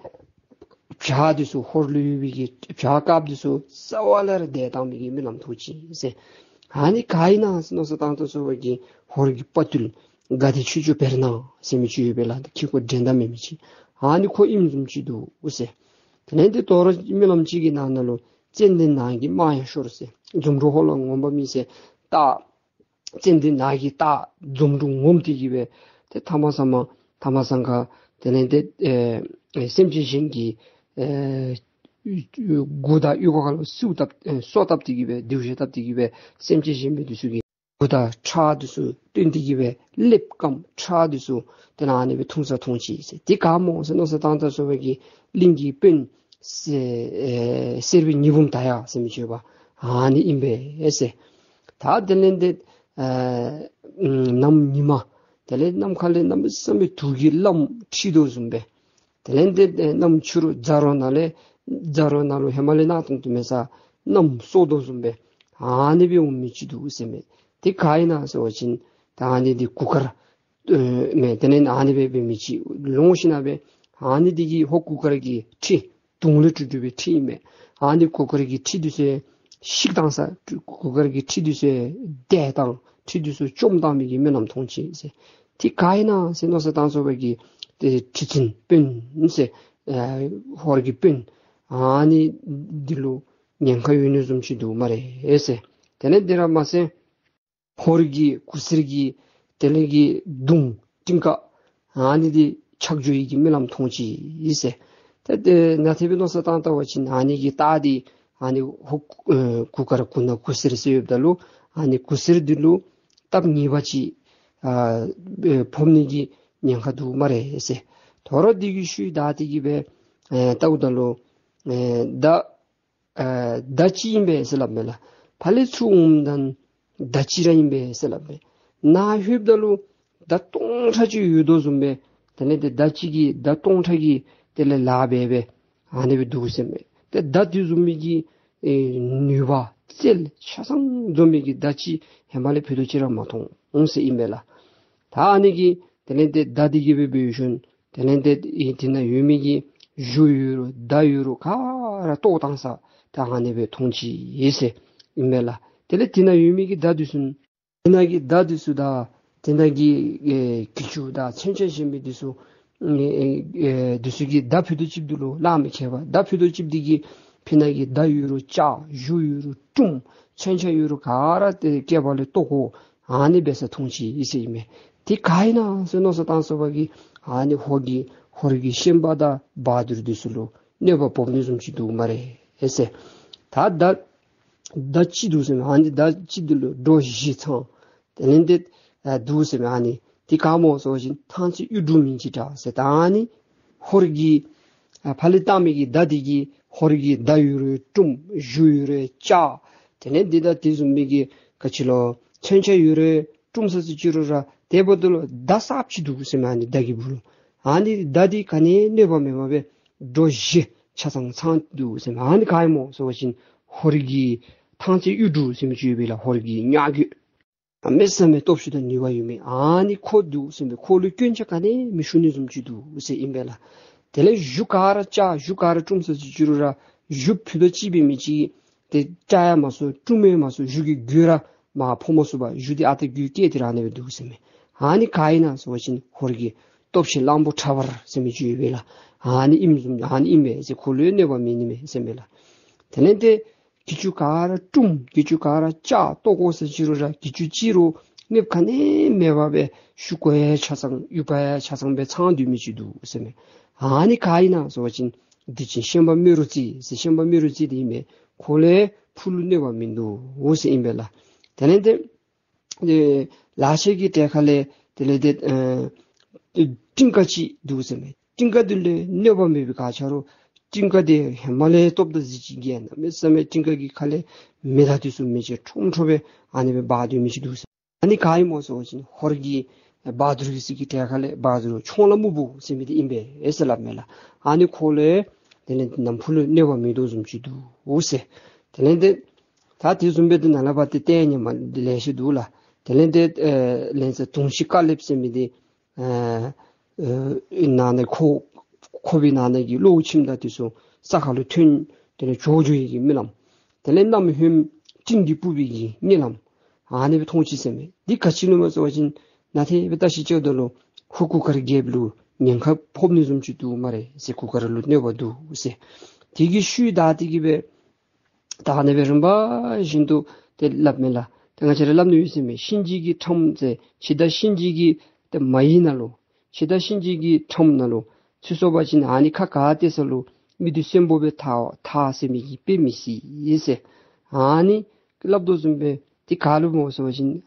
자디수 호르비기 자갑디수 싸워라를 대담이기 면함 통치 있어. 아니 가이나스노서 당도서기 호르기 빠툴 가디치주 베르나 세미치유벨라 키고 젠다메미치 아니 코 임좀치도 있어. 되는데 도로 면함치기 나날로 젠된 나기 마야 쇼르세 좀로 홀랑 원범이세 다 젠된 나기 다 좀중 몸티기베 대 타마사마 타마상가 되는데 심지신기 고다 요거가 수답 소답디기베 디우제답디기베 심지신비 두수기 고다 차드수 뜀디기베 립감 차드수 되나니베 통사 통치 디가모서 노서당다서베기 링기빈 세 서비 니붐 다야 심지바 아니 임베 에세 다 되는데 남니마 Tele nam khali nam sami tugi lam chido zumbe. Tele nam churu zaro nalo hemali natung tumesa nam sodo zumbe. Aanibi ummi chido useme. Te kai naso wachin ta aanidi kukar me tenen aanibebe michi. Longshinabe aanidigi ho kukaragi chi tungli chudube chi me. Aanib kukaragi chi duse shikdangsa kukaragi chi duse dedang chi duse chomdamigi menam tongchi ise. 티 가이나 신노서 단소백이 지친 빈 이제 호르기 빈 아니 딜로 년가 유니즘 치도 말에 에세 되네 드라마세 호르기 구스르기 텔레기 둥 그러니까 아니디 착주이기 밀람 통지 이세 때때 나티비노사 탄타와친 아니기 따디 아니 국가라군나 구스르스입달로 아니 구스르들로 답니바지 아 범니기 냥하두 말에 이세 도로디기 쉬 다디기베 따우달로 다 다치임베 슬람메라 발레츠움단 다치라임베 슬람메 나휴입달로 다통사지 유도좀베 데네 다치기 다통사기 데레 라베베 아니베 두셈베 데 다디좀미기 뉴바 셀 샤상 좀미기 다치 헤말레 피도치라 마통 옹세 이메라 다 아니기 데네 다디기베 비슌 데네 이티나 유미기 주유로 다유로 가라 또 당사 당하네베 통지 예세 이메라 데레 티나 유미기 다디순 디나기 다디수다 대나기 기초다 천천심이 되수 되수기 다표도 집들로 라미케바 다표도 집디기 피나기 다유로 짜 유유로 좀 천천유로 가라데 개발을 또고 아니 배서 통치 있으이메 디가이나 선어서 단서박이 아니 호기 호르기 심바다 바드르디슬로 네버 법니즘치도 말에 에세 다다 다치도스 아니 다치들로 도시창 되는데 두스메 아니 디카모소신 탄치 유두민지다 세다니 호르기 팔리타미기 다디기 호르기 다유르 좀 주유르 짜 되네 디다티즈미기 같이로 천체유르 좀서지 지르라 대보들로 다삽치 두스메 아니 다기불 아니 다디카니 네범메마베 도시 차상상 두스메 아니 카이모소신 호르기 탄치 유두스메 주비라 호르기 냐기 아메스메 톱슈던 니와유미 아니 코두 심베 코르 퀸차카네 미슈니즘 지두 우세 임벨라 텔레 주카라차 주카르 툼스 지루라 주피도 지비미지 데 짜야마소 투메마소 주기 규라 마 포모스바 주디 아테 규케드라네 두스메 아니 카이나스 워신 호르기 톱시 람보 차버 세미지베라 아니 임즘 아니 임베세 콜르네바 미니메 세멜라 텔렌데 기주가라 좀 기주가라 짜 또고서 지루라 기주지로 넵카네 메바베 슈고에 차상 유바에 차상배 창두미지도 있으면 아니 가이나 소진 디진 시험바 미루지 디메 콜레 풀르네바 민도 오세 임벨라 되는데 예 라셰기 대칼레 들레데 띵까지 두스메 띵까들레 네바메비 가차로 징가데 헤말레 톱도 지지겐 메스메 징가기 칼레 메다티스 메지 총초베 아니베 바디미시 두스 아니 가이모스 오신 호르기 바드르기스기 대칼레 바드로 총라무부 세미디 임베 에슬람메라 아니 콜레 데네 남풀 네바미도 좀 지두 오세 데네 다티 좀베드 나나바티 테니만 딜레시 둘라 데네 렌스 동시칼립스미디 나네 코 코비나네기 로우침다티소 사칼로 튼 데네 조조이기 밀람 데렌남 힘 징디부비기 밀람 아네베 통치세메 니카치노면서 오신 나테 베다시 저들로 후쿠카르 게블루 냥카 폼니즘 지두 말에 세 쿠카르로 네버두 우세 디기 쉬다 디기베 다네베름바 신도 데랍멜라 당가체랍누 유세메 신지기 첨제 지다 신지기 데 마이날로 지다 신지기 첨날로 수소바진 아니카가데설로 미디셈보베 타세미기 빼미시 예세 아니 클럽도즘베 디칼루모서진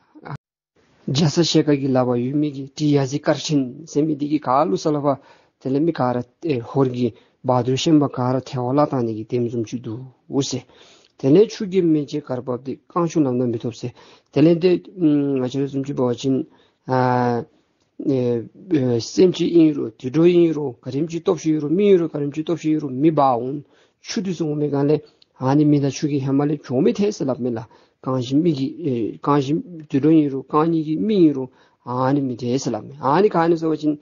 자사셰가기 라바 유미기 디야지카르신 세미디기 칼루살바 텔레미카라 호르기 바드르셴바카라 테올라타니기 템좀주두 오세 텔레추기메제 카르바디 칸슈남나 미톱세 텔레데 아저좀주바진 심지 인로 디로인로 가림지 톱시로 미로 가림지 톱시로 미바운 추디송에 간에 아니미다 추기 해말에 좀이 됐을랍니다. 관심이 관심 디로인로 관이기 미로 아니미 됐을랍니다. 아니 간에서 오신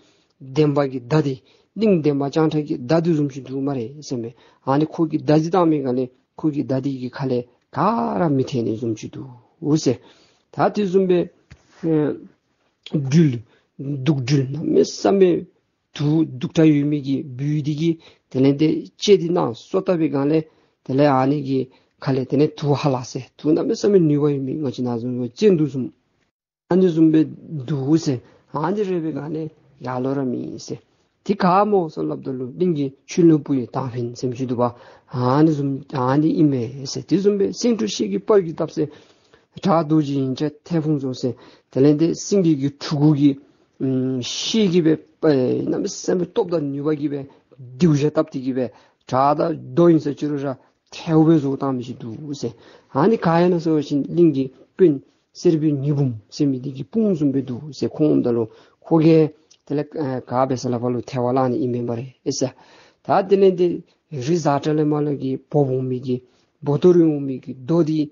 뎀바기 다디 닝데마 장타기 다디 좀시 두마레 세메 아니 코기 다지다미 간에 코기 다디기 칼에 가라 미테니 좀지도 오세 다디 좀베 줄 둑줄나 메스메 두 둑타유미기 뷰디기 텔레데 체디나 소타베간레 텔레 아니기 칼레테네 두 할라세 두나 메스메 니와이미 가지나즈 젠두숨 안주숨베 두세 안지르비간에 야로람이 있어. 디카모 솔랍들로 링기 출루부에 다빈 셈시도바 아니 좀 아니 임해세 디좀베 생투식이 뻘기 답세 자도지 이제 태풍조세 델렌데 싱기기 주국이 시기베 남셈 톱던 유바기베 디우제 답티기베 자다 도인서 지르자 태우베조 담시두세 아니 가야나서 오신 링기 빈 세르비 니붐 세미디기 뿡좀베두 세 공음달로 고게 가베살라발로 태워라니 이메모리 에사 다들인데 리자틀레 말기 보봄이기 보도르움이기 도디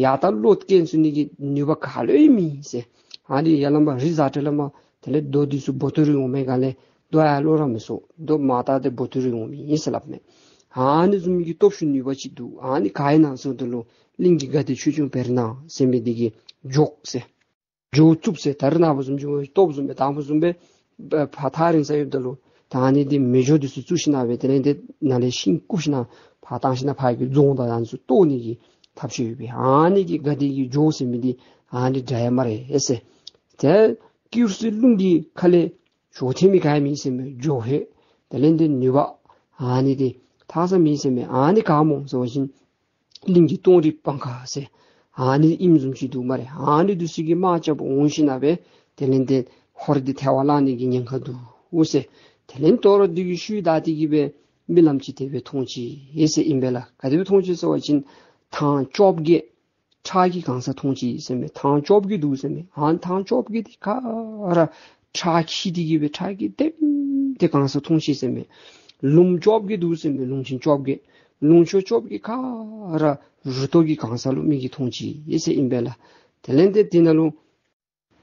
야달롯겐스니기 뉴바칼레미세 아니 야람바 리자틀레마 텔레 도디수 보도르움메갈레 도야로람소 도 마타데 보도르움이 이슬랍메 아니 좀기 톱슈니 바치두 아니 가이나소들로 링기가데 추중 베르나 세미디기 족세 조춥세 다른 아버지 좀 도부좀에 담부좀에 파타린 사이들로 다니디 메조디스 주시나 베데는데 나래 신고시나 파당시나 파기 종다 단수 또니기 답시비 아니기 가디기 조심이디 아니 자야마레 에세 제 기우슬룽기 칼레 조체미 가미 있으면 조해 달랜데 니와 아니디 타섬이 있으면 아니 가몽서 오신 링기 동리 방가세 아니 임좀시도 말해 아니 두시기 마잡 온신아베 되는데 허르디 태와라니 기냥가도 우세 텔렌토로 디기 쉬다디기베 밀람치 대베 통치 예세 임벨라 가데베 통치서 와진 당 쪽게 차기 강사 통치 있으면 당 쪽게 두세면 한당 쪽게 가라 차키디기베 차기 대 강사 통치 있으면 룸 쪽게 두세면 룸신 쪽게 룸쇼 쪽게 가라 주도기 강사로 미기 통치 예세 임벨라 텔렌데 디나루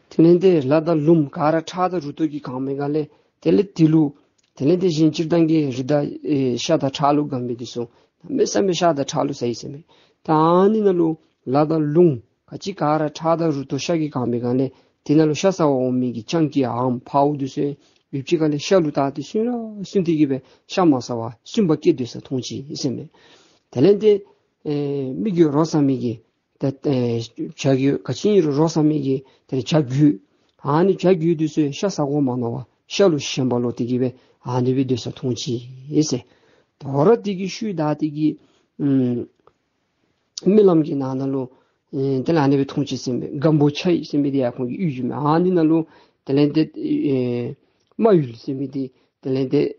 텔렌데 라다 룸 가라 차다 주도기 강메갈레 텔레 딜루 텔렌데 진치르당게 리다 샤다 차루 감비디소 메사메 샤다 차루 사이세메 타니나루 라다 룸 같이 가라 차다 주도샤기 강메갈레 디나루 샤사오 미기 창기 암 파우드세 위치간에 샤루다디 신라 신디기베 샤마사와 신바께 되서 통치 예세메 텔렌데 미기 로사미기 자기 가치로 로사미기 자기 아니 자기도서 샤사고 만나와 샤루 샴발로티기베 아니비도서 통치 예세 더러디기 쉬다디기 밀람기 나나로 텔라니베 통치심 감보차이 심비디아 공기 유지마 아니나로 텔렌데 마율심비디 텔렌데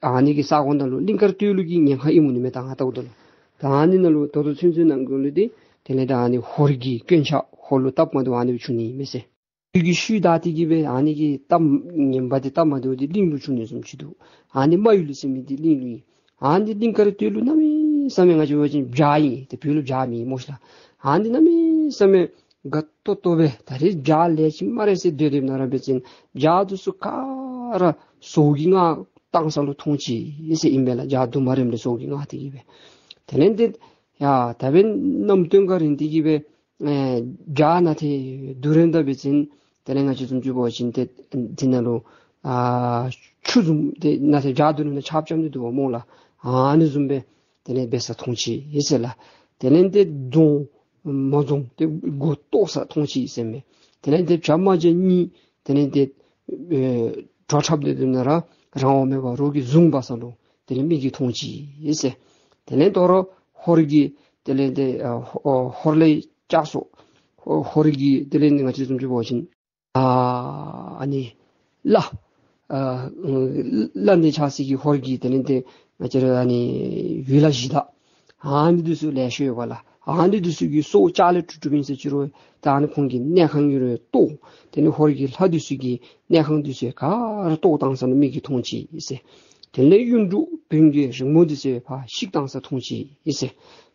아니기 사고나로 링카르티올로기 냥하 이문이메 당하다고들 다니나로 도도 신신한 걸로디 텔레다니 호르기 괜찮 홀로 답마도 아니 주니 메세 이기 쉬다디기베 아니기 땀 님바디 땀마도디 링루 주니 좀 지도 아니 마율스미디 링루 아니 링카르티루 나미 사명아 주어진 자이 대필루 자미 모시라 아니 나미 사명 갓토토베 다리 자레시 마레시 데림나라베진 자두수카라 소깅아 땅살로 통치 이세 임벨라 자두 마렘레 소깅아 하티기베 텔렌데 야 답은 넘뚱거린디기베 자나테 두렌다비진 텔랭아지 좀 주고 진데 진나로 아 추좀데 나테 자두는 잡점도 몰라 아니 좀베 텔레 베사 통치 예슬라 텔렌데 동 모종 데 고토사 통치 있음에 텔렌데 잠마제니 텔렌데 좌잡데 되나라 라오메가 로기 줌바살로 텔레미기 통치 예세 텔렌도로 호르기 텔렌데 호르레 짜소 호르기 텔렌데 같이 좀 보신 아 아니 라아 란데 자식이 호르기 텔렌데 아니 윌라시다 아니두스 레시오발라 아니두스기 소 자르 주주빈스 지로 다는 공기 내항유로 또 텔렌 호르기 하디스기 내항두스에 가또 당선 미기 통치 있어 텔레 윤주 뱅게 모두세 파 식당사 통치 이세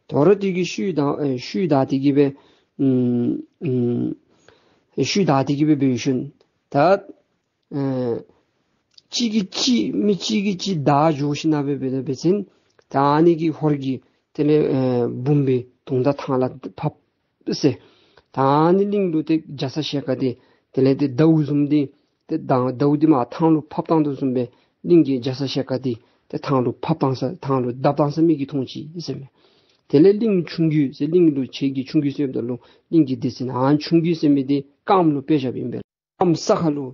더러디기 쉬다디기베 쉬다디기베 베이슌 다 지기치 미치기치 다 조시나베 베베신 다니기 호르기 텔레 붐비 동다 탕라 밥세 다니링도데 자사시아가데 텔레데 다우줌디 데 다우디마 탕루 밥당도 좀베 링기 자사시아가디 탕루 파방사 탕루 답방사 미기 통치 있으면 텔레링 중규 링루 제기 중규 세업들로 링기 디스나 안 중규 세미디 까므로 빼잡임벨 암사하루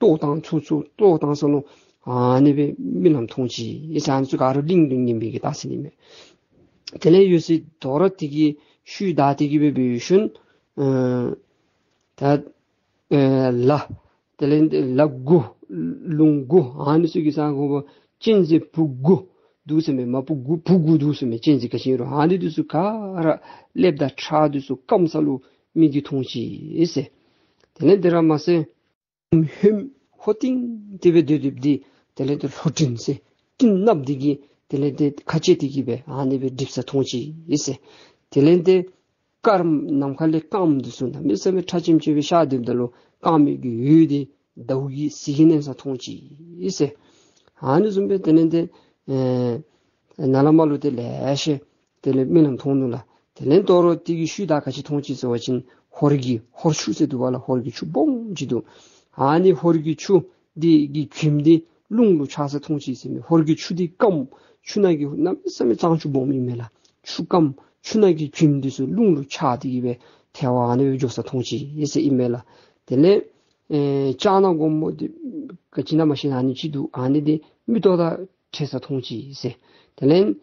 또당 추추 또당서로 아니베 민남 통치 이산수가로 링링님에게 다스님에 텔레유시 도라티기 슈다티기베 비슌 라 텔렌데 라구 룽구 아니수기상고 진지 부구 두스메 마부구 부구 두스메 진지 가시로 아니두스카라 렙다 차두스 검살루 미기 통치 이세 텔레드라마세 흠 호팅 디베드립디 텔레드 호팅세 킨납디기 텔레드 카체티기베 아니베 딥사 통치 이세 텔레데 까름 남칼레 까음두스나 미세메 차짐지베 샤디들로 까미기 유디 더우기 시히넨사 통치 이세 아니 좀베 되는데 나라말로데 레시 텔레 미남 통누라 텔레 도로 디기 쉬다 같이 통치서 오신 호르기 호슈세 두발라 호르기 추봉지도 아니 호르기추 디기 김디 룽루 차서 통치 있으면 호르기추디 껌 추나기 남섬에 장주 몸이메라 추껌 추나기 김디서 룽루 차디기베 대화 안에 유족사 통치 예세 이메라 델레 짜나고 뭐디 그 지나마신 아니 지도 아니디 미도다 제사 통치 이세 델레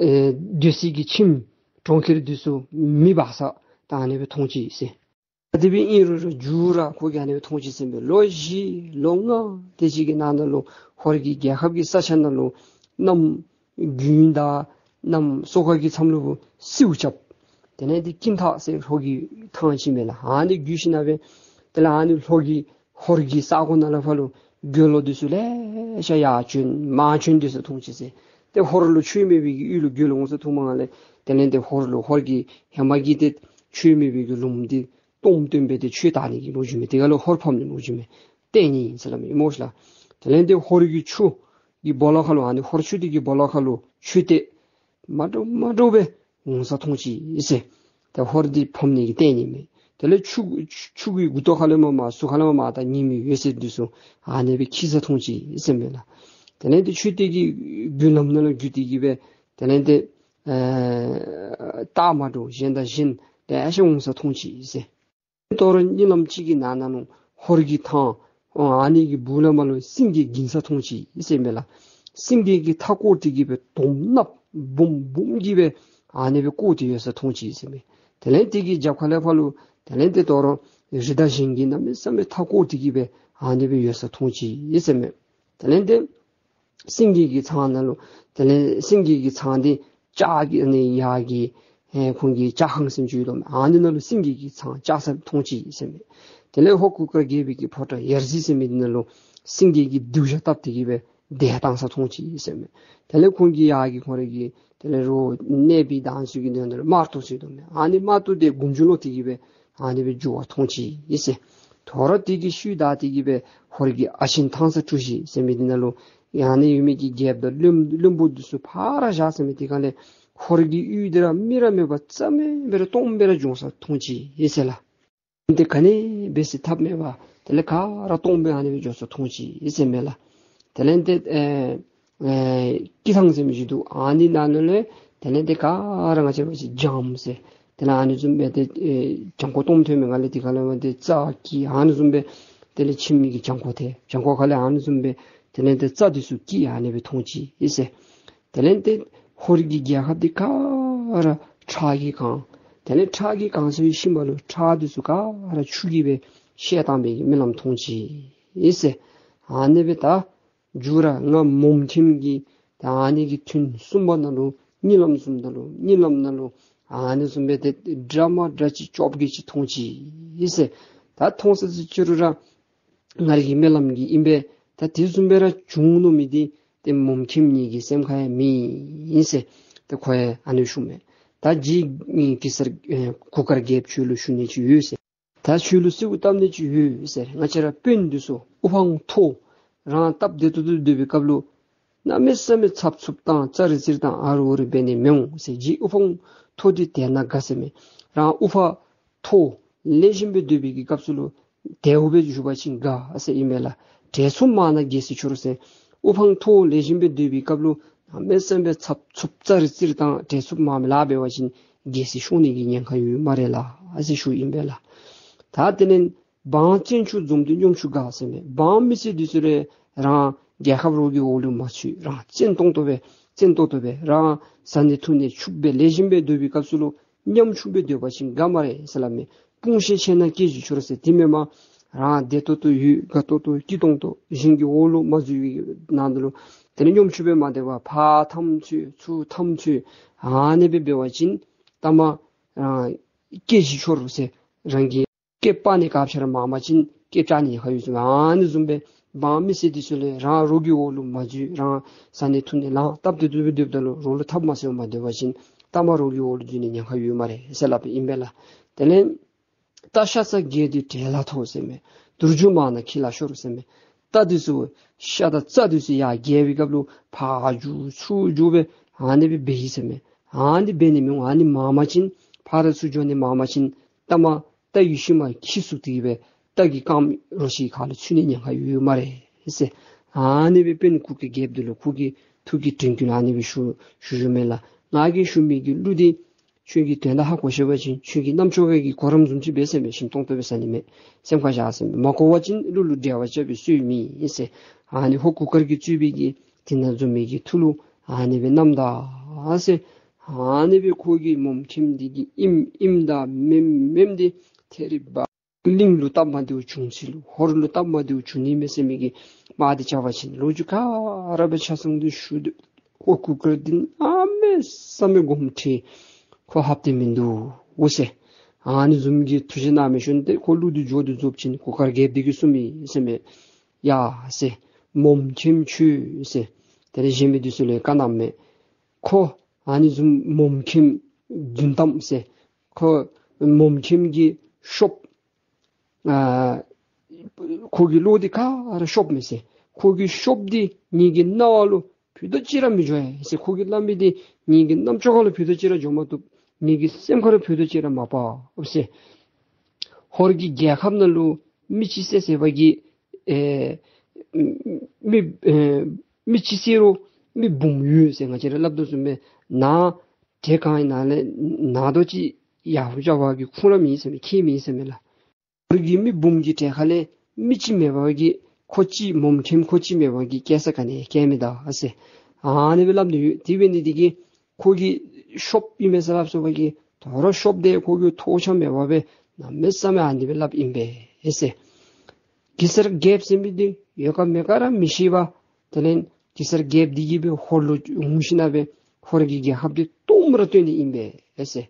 뉴시기 침 동키르 뒤수 미바사 다니베 통치 있어. 아디비 이르르 주라 거기 안에 통치 있으면 로지 롱어 대지기 나날로 허리기 개합기 사천날로 넘 균다 넘 소거기 삼루부 시우잡 되네디 킨타세 거기 통치면라 아니 귀신아베 들아니 거기 허리기 사고나라 팔로 글로디술에 샤야춘 마춘디서 통치세 데 호르로 추이메비 일로 글로서 도망하래 텔렌데 호르로 호기 헤마기데 추미비 글룸디 똥뜸베데 추다니기 로지메 데가로 호르팜니 로지메 데니 사람이 모슬라 텔렌데 호르기 추이 볼라칼로 아니 호르추디기 볼라칼로 추데 마도베 응사 통치 이세 데 호르디 팜니기 데니메 텔레 추기 구도칼레마 마수칼레마 마다 님이 예세디소 아니베 키사 통치 이세메라 텔렌데 추디기 균남나로 규디기베 텔렌데 다마도 현다신 대시웅서 통치 이세 또는 이놈치기 나나는 호르기타 아니기 무나말로 신기 긴사 통치 이세메라 신기기 타고르기베 동납 봄봄기베 아니베 고디에서 통치 이세메 텔레티기 자칼레팔로 텔레티 도로 지다신기 남섬에 타고르기베 아니베 여서 통치 이세메 텔레데 신기기 창안로 텔레 신기기 창안디 자기 이야기 공기 자항심 주의로 아니나로 생기기 상 자산 통치 있으면 텔레 호국과 기비기 포터 열지심이는로 생기기 두셔답되기에 대당사 통치 있으면 텔레 공기 이야기 거래기 텔레로 내비 단수기 되는 마토시도면 아니 마토데 군줄로티기에 아니베 주와 통치 있어 더러티기 쉬다티기에 거기 아신 탕서 주시 세미디나로 야니 유미기 갭더 름부드스 파라자스미티간에 호르기 유드라 미라메바 짬에 베르 똥베르 중사 통치 예셀라 근데 간에 베스 탑메바 텔레카라 똥베 안에 줘서 통치 예셀라 텔렌데 기상세미지도 아니 나눌레 텔렌데카랑 같이 뭐지 잠세 텔라 아니 좀베데 정고 똥되면 갈레디 갈레만데 자기 아니 좀베 텔레 침미기 정고대 정고 갈레 아니 좀베 텔렌데 자디수 기 안에베 통치 이세 텔렌데 호르기 기하디카라 차기강 텔렌 차기강수의 심벌로 차디수가라 추기베 시에담베 밀람 통치 이세 안에베다 주라 나 몸침기 다니기 튼 숨번나로 닐람숨나로 닐람나로 안에숨베데 드라마 드라치 좁기치 통치 이세 다 통스스 주르라 나리기 밀람기 임베 다 디즈베라 중놈이디 때 몸킴니기 샘카에 미인세 때 거에 안을 숨에 다지 기서 국가를 개입 줄로 쉬니치 유세 다 슐루 쓰고 담내지 유세 나처럼 빈두소 우황토 라 답데도들 되비갑루 나메스메 찹춥다 짜르지다 아로르 베네명 세지 우펑 토디 대나 가세미 라 우파 토 레심베 되비기 갑슬로 대후베 주바친가 아세 이메라 대수마나 게시 추르세 우펑 토 레심베 되비갑루 나메스메 찹춥짜르지다 대수마멜라베와진 게시 쇼니기 냥카유 마레라 아세 슈 임벨라 다들은 방친추 좀든 용추가 하세요. 방미시 뒤술에 라 개합로기 올림 마치 라 찐동도베 라 산지투니 축베 레진베 도비값으로 냠축베 되어버신 가마레 살람이 뿡시 체나기지 줄어서 디메마 라 데토토 유 가토토 기동도 신기 올로 마주이 나들로 되는 용추베 마대와 파 탐취 추 탐취 아내베 배워진 담아 깨지 줄어서 랑기 깨빠니 값처럼 마마진 깨짜니 하유지 많이 좀배 마음이 세디슬에 라 로기 올로 마지 라 산에 툰데 라 답드드드 드들로 롤로 탑마세요 마데와진 따마로기 올지니냐 하유 말에 살랍 임벨라 텔렌 따샤사 게디 텔라토세메 두르주마나 킬라쇼르세메 따디수 샤다 짜디수야 게비갑루 파주 수주베 아니비 베히세메 아니 베니명 아니 마마진 파르수존의 마마진 따마 다 유심한 키수티베 딱이 감 러시 간 추니냐 유 말에 했세 아니베 빈 국기 갭들로 국기 투기 등균 아니베 슈 슈주멜라 나기 슈미기 루디 추기 된다 하고 싶어진 추기 남쪽에기 걸음 좀 집에서 메신 동도배사님의 생각하셨습니다. 먹고와진 룰루디아와접이 수미 했세 아니 호국거기 주비기 디나좀이기 툴루 아니베 남다 하세 아니베 고기 몸힘디기 임 임다 맴디 테리바 링루 담마디우 중실 호르루 담마디우 중님에서미기 마디 잡아신 로주카 아랍의 차승도 슈드 호쿠그르딘 아메 사메곰티 코합데민두 오세 아니 좀기 투지나메슌데 골루디 조디 좁친 고카르게 비기숨이 있음에 야세 몸침추 세 데레지미 두슬레 까남메 코 아니 좀 몸침 준담세 코 몸침기 shop kogi lodi ka ara shop mese kogi shop di nigi nawalu pyudachira mijwe ese kogi lambi di nigi namchogalu pyudachira jomatu nigi semkharu pyudachira mapa obse horgi gyakhamnalu michise sebagi michisero mi bumyu se ngachira labdosume na dekai nale nadochi 야후자와기 쿠람이 있음에 키미 있음에라 그기미 붐지테 할에 미치메바기 코치 몸팀 코치메바기 계속하네 게임이다 하세 아니벨람디 디베니디기 고기 숍이면서 앞서기 더러 숍대 고기 토셔메바베 남메싸메 아니벨랍 임베 하세 기서 갭심비디 요가메가라 미시바 텔렌 기서 갭디기베 홀로 웅신아베 호르기게 합디 똥므르트니 임베 하세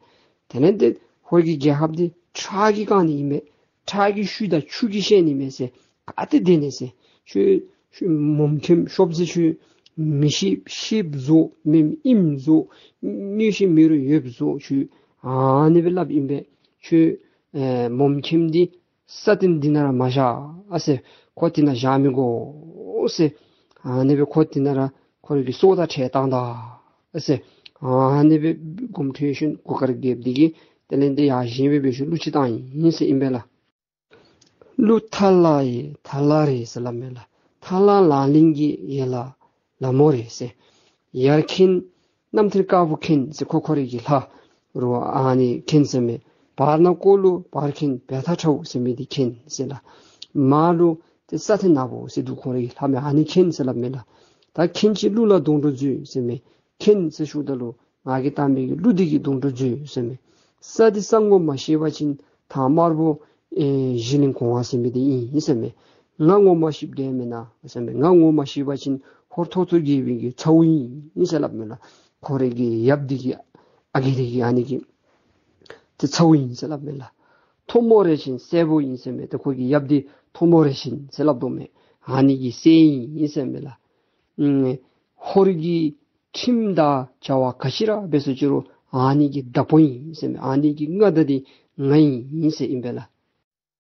되는데 거기 개합디 차기간이 임에 차기 쉬다 추기시에님에서 아때 되네세 슈 몸캠 숍지슈 미시 십조 밈 임조 니시 미르 엽조 슈 아니벨랍 임베 슈 몸캠디 사딘 디나라 마샤 아세 코티나 자미고 오세 아니베 코티나라 거기 소다 제당다 아세 아니베 컴퓨테이션 고카르게브디기 텔렌데 야신베 베슈 루치다이 인세 임벨라 루탈라이 탈라리 살라멜라 탈라라링기 예라 라모레세 야르킨 남틀까부킨 세코코리기라 로 아니 켄세메 바르나콜루 바르킨 베타초 세미디킨 세라 마루 데사테나보 세두코리 하메 아니 켄살라멜라 다 켄치 루라 동도주 세메 켄스 슈달로 마게타미 루디기 동도지 세미 사디 상고 마시바친 타마르보 지닌 공화세미디 이세미 랑고 마시브데메나 세미 랑고 마시바친 호토토기비기 차우이 이살랍메나 고레기 얍디기 아기리기 아니기 제 차우이 이살랍메나 토모레신 세보 인세미 거기 얍디 토모레신 셀랍도메 아니기 세이 이세미라 호르기 팀다 자와 가시라 베스지로 아니기 다보이 인세 아니기 응아다디 나이 인세 임벨라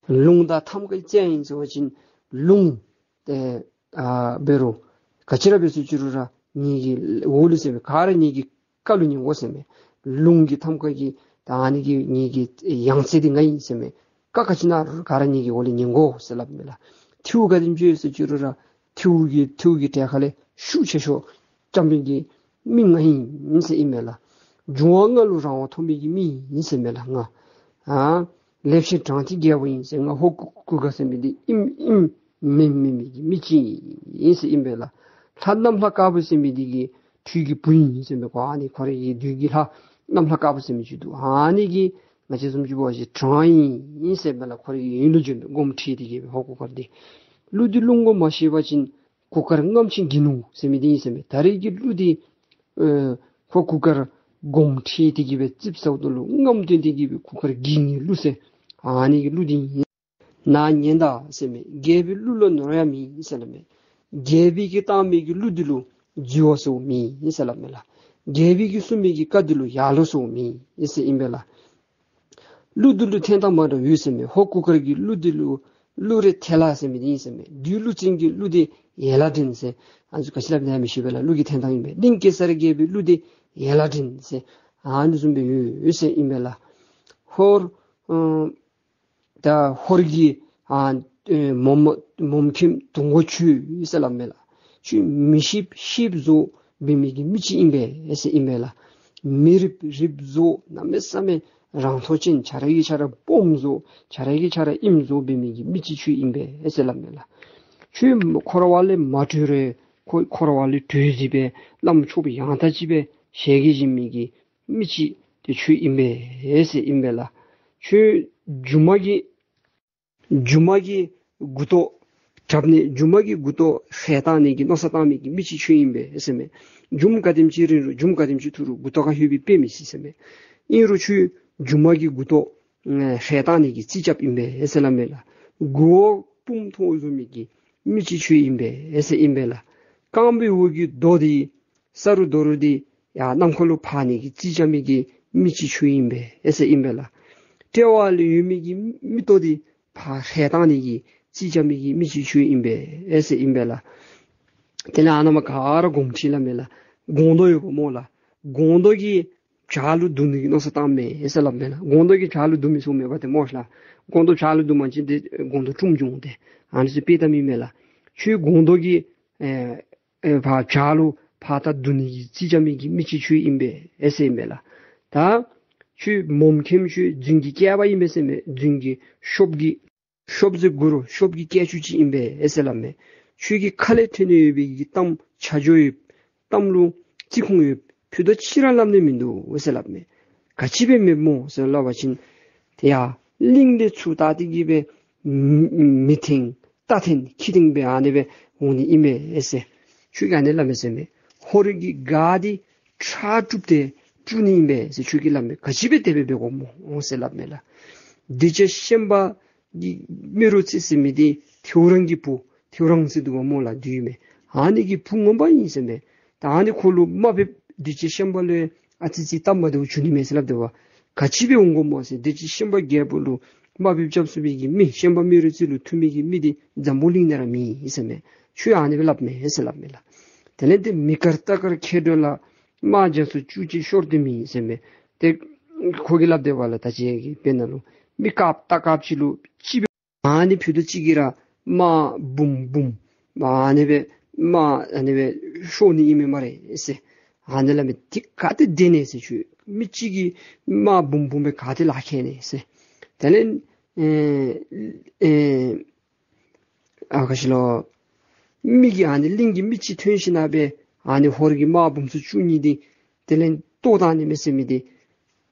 lung da tham kai chen zo jin lung te beru kachira besu jurura ni gi wolu se kar ni gi kalu ni woseme lung gi tham kai gi dani gi ni gi yangse ding ngai seme ka kachina kar ni gi woli ningo selabmela tiu ga din ju se jurura tiu gi te khale shu che sho chambing gi ming ngai ni se imela juanga lu rang thomi gi mi ni se mela nga a lepshi 장치 개보인 생각 혹 그것에미디 임임 민민이 미치 예스 임벨라 산남사 까부심이디기 튀기 부인이 생각고 아니 거래 이 튀기라 남사 까부심이지도 아니기 마치 좀 주버지 트라이 인세벨라 거래 일루준 곰티디기 하고 거디 루디룽고 마시바진 고카랑 넘친 기누 세미디 세미 다리기 루디 고쿠거 곰티디기베 집서도로 응엄된디기베 고카르 기니 루세 아니 루디 나 년다 세미 게비 루로 노야미 이살람에 게비기 타미기 루디루 지오소미 이살람에라 게비기 수미기 까디루 야로소미 이세 임벨라 루디루 텐다마도 유세미 호쿠거기 루디루 루레 텔라세미 이세미 듀루칭기 루디 예라딘세 아주 가실라미나미 시벨라 루기 텐다임베 링케서르 게비 루디 예라딘세 아누숨베 유세 임벨라 호르 다 호르기 몸킴 동고추 이슬람메라 주 미십 십조 비미기 미치 임베 에스 임베라 미르 립조 남메사메 랑토친 자라기 자라 뽐조 자라기 자라 임조 비미기 미치추 임베 에슬람메라 주 코로왈레 마트레 코로왈레 뒤집에 남초비 양다 집에 세계진미기 미치 대추 임베 에스 임베라 주 주마기 구도 잡니 주마기 구도 세탄이기 노사탄이기 미치 추임베 에스메 줌가딤치르 줌가딤치투루 구도가 휴비 빼미시세메 이루추 주마기 구도 세탄이기 지잡임베 에슬람메라 고 뿜토즈미기 미치 추임베 에스 임베라 깜비우기 도디 사루도르디 야 남콜로 파니기 지점이기 미치 추임베 에스 임베라 대화를 유미기 미토디 파 해당이기 지점이기 미치슈 임베 에스 임베라 텔라나마 가르 공치라메라 곤도이고 몰라 곤도기 자루 두니 노사탐메 에슬람메라 곤도기 자루 두미 소메 바테 몰라 곤도 자루 두만지 곤도 중중데 안지 피다미메라 추 곤도기 에바 자루 파타 두니 지점이기 미치슈 임베 에스 임베라 다 주 몸캠 주 증기 깨바이 메세메 증기 숍지 그루 숍기 깨주지 임베 에슬람메 주기 칼레티니 비기 땀 자조이 땀루 지콩이 표도 치랄람네 민도 에슬람메 같이 뱀모 설라바신 대야 링데 추다디기베 미팅 따텐 키딩베 아니베 오니 임베 에세 주기 안엘라메세메 호르기 가디 차줍데 주님의 주길람에 가시베 대비되고 오셀랍메라 디제 셴바 미루치스미디 튜랑기부 튜랑스도 몰라 뒤에 아니기 풍원반이 있네 다니 콜로 마베 디제 셴발레 아치지 담마도 주님의 슬랍데와 가치베 온거 뭐세 디제 셴바 게불로 마베 접수비기 미 셴바 미루치루 투미기 미디 잠몰링나라미 있네 슈 아니벨랍메 에슬랍메라 텔레데 미카르타거 케돌라 마저스 주지 쇼르드미 세메 데 고길랍데발라 다시 얘기 빼나루 미캅 따캅실루 집에 많이 퓨드치기라 마 붐붐 마네베 마 아니베 쇼니 이메 말에 에세 하늘람에 티카데 데네세 주 미치기 마 붐붐에 가들 하케네세 데는 에에 아가실로 미기 안들링기 미치 튼신아베 아니 호르기 마범수 주니디 델렌 또다니 메시미디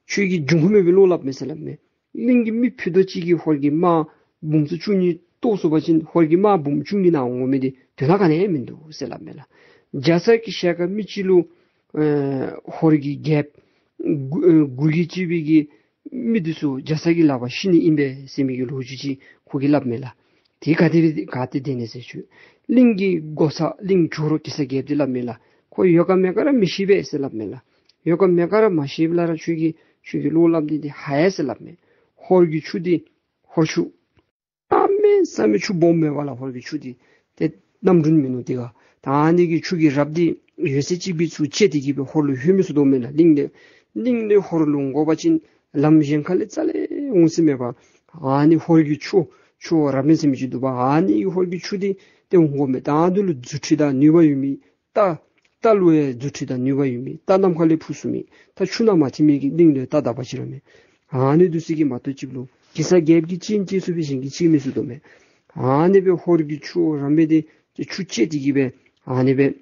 주기 중후메 빌로랍 메살람메 링기 미퓨도치기 호르기 마범수 주니 또소바진 호르기 마범 주니 나옹메디 되나가네 민도 살람메라 자사키 샤가 미치루 호르기 갭 구기치비기 미디수 자사기 라바 신이 임베 세미기 로지지 고길랍메라 디가데디 가데데네세 주 링기 고사 링 주로 기세게들랍메라 고 요가메가라 미시베스랍메라 요가메가라 마시블라 주기 주기 로랍디디 하에스랍메 호르기 추디 호슈 sami chu bombe wala holgi chudi te namrun minu diga taani gi chugi rabdi yese chi bi chu cheti gi be holu hyumisu do mena dingde horlung go bachin lamjen khale chale ungsime ba ani holgi chu raminsim ji du ba ani holgi chudi te ngome daadul juchida niwayumi ta talwe juchida niwayumi ta nam khale phusumi ta chuna ma chimi gi dingde ta da bachirame ani dusigi matu chiblu 기사 갭기 찐지 수비신기 지미수도메 아니베 호르기 추 라메디 추체디기베 아니베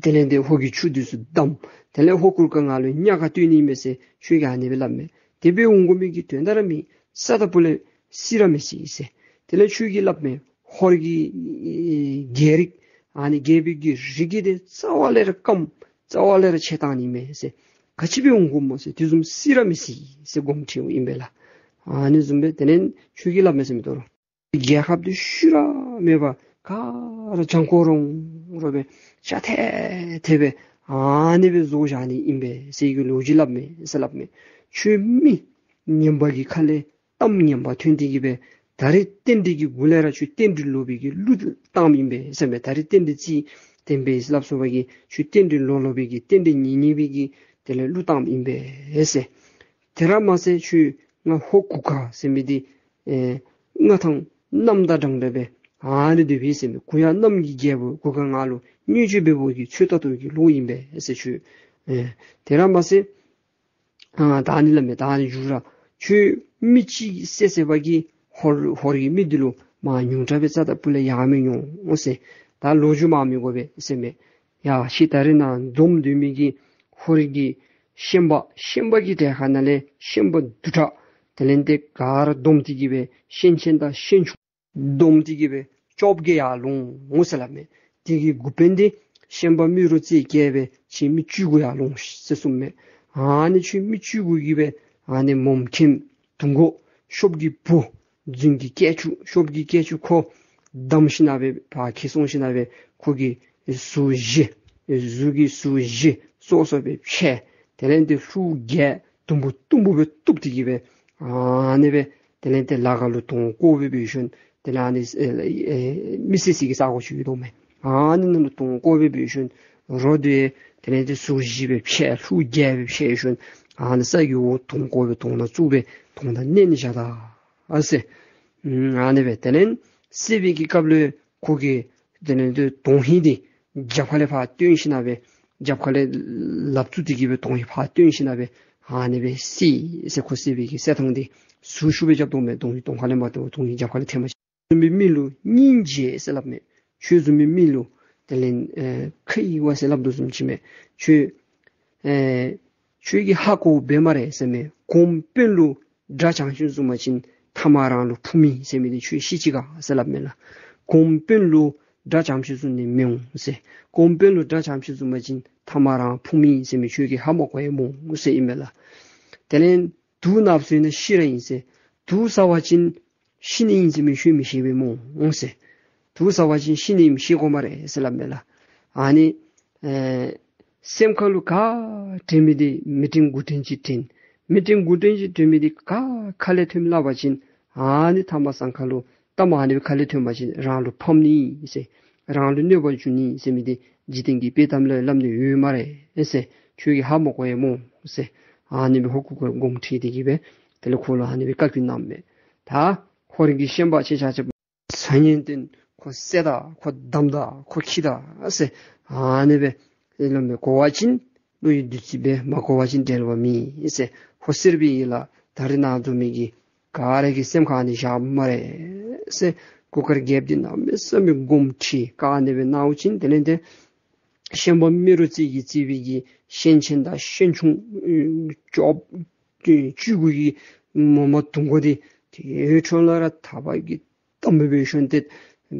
텔렌데 호기 추디스 담 텔레 호쿨강알로 냐가 뛰니메세 쉐가 아니베 람메 데베 웅고미기 된다람이 사다불레 시라메시 이세 텔레 추기 랍메 호르기 게릭 아니 게비기 지기데 사와레르 컴 사와레르 체다니메세 같이 배운 곳모세 디좀 시라메시 이세 곰치우 임벨라 아니 좀베 되는 죽이라 메시미도로 개합도 쉬라 메바 가라 장고롱 로베 샤테 테베 아니베 조샤니 임베 세이글 로질랍메 살랍메 취미 님바기 칼레 땀님바 튼디기베 다리 땡디기 몰레라 취 땡딜로비기 루드 땀임베 세메 다리 땡디지 땡베 슬랍소바기 취 땡딜로로비기 땡디니니비기 텔레 루땀임베 에세 테라마세 취 nga hokuka semidi nga thang namda dangdebe ani de bi sem kuya namgi gebu kuka ngalu nyuje bebo gi cheta to gi loimbe ese chu teramase dani lame dani jura chu michi sese bagi hori midlu ma nyunta be sada pule yami nyu ose da loju ma mi gobe seme ya shitarina dom dumigi hori gi shimba gi de hanale shimba duta 텔렌데 가르 돔티기베 신신다 신추 돔티기베 좁게야롱 무슬람에 디기 구펜디 셴바미루치 게베 치미추고야롱 세숨메 아니 치미추고기베 아니 몸킴 둥고 숍기부 진기 깨추 숍기 깨추코 담신아베 바키송신아베 고기 수지 소소베 체 텔렌데 슈게 둥부베 뚝티기베 아니베 텔렌테 라갈루통 고베비션 텔라니스 미시시기 사고슈도메 아니는 루통 고베비션 로데 텔렌테 수지베 피 수제베 피션 안사요 통고베 통나 주베 통나 낸샤다 아세 아니베 텔렌 시비기 갑르 고게 텔렌테 동히디 자팔레파 튼시나베 자팔레 랍투디기베 동히파 튼시나베 아니베 시 세코시비기 세통디 수슈베 잡동메 동이 동관에 맞도 동이 잡관에 테마시 밀루 닌제 살랍메 슈즈미 밀루 델렌 크이와 살랍도 좀 치메 슈기 하고 베마레 세메 곰펠루 다장슈즈마친 타마랑루 품이 세미디 슈 시지가 살랍메라 곰펠루 다장슈즈니 명세 곰펠루 다장슈즈마친 타마랑 품이 세미 슈기 하모고에 몽세 이메라 델렌 두 납수인의 실행인세 두 사와진 신의 인심이 쉬미시비 몽세 두 사와진 신의 임시고 말해 슬람벨라 아니 샘칼루가 데미디 미팅 구텐지 데미디 가 칼레툼 라바진 아니 타마상칼루 타마하니 칼레툼 마진 랑루 펌니 이세 랑루 네버 주니 세미디 지등기 베담라 람니 유마레 에세 추기 하모고에 몽세 아니면 호국을 공치되기에 텔레콜로 아니면 깔빈남매 다 호르기 시험바 제자제 상인된 코 세다 코 담다 코 키다 아세 아니베 이놈의 고와진 루이 집에 마고와진 데르미 이세 호스르비라 다르나두미기 가르기 셈카니 샤마레 세 고커 갭딘 남메스미 공치 가네베 나우친 데는데 시험범 미루지기 지비기 신친다 신충 쪽 주구기 뭐뭐 동거디 대촌라라 타바기 담배베션데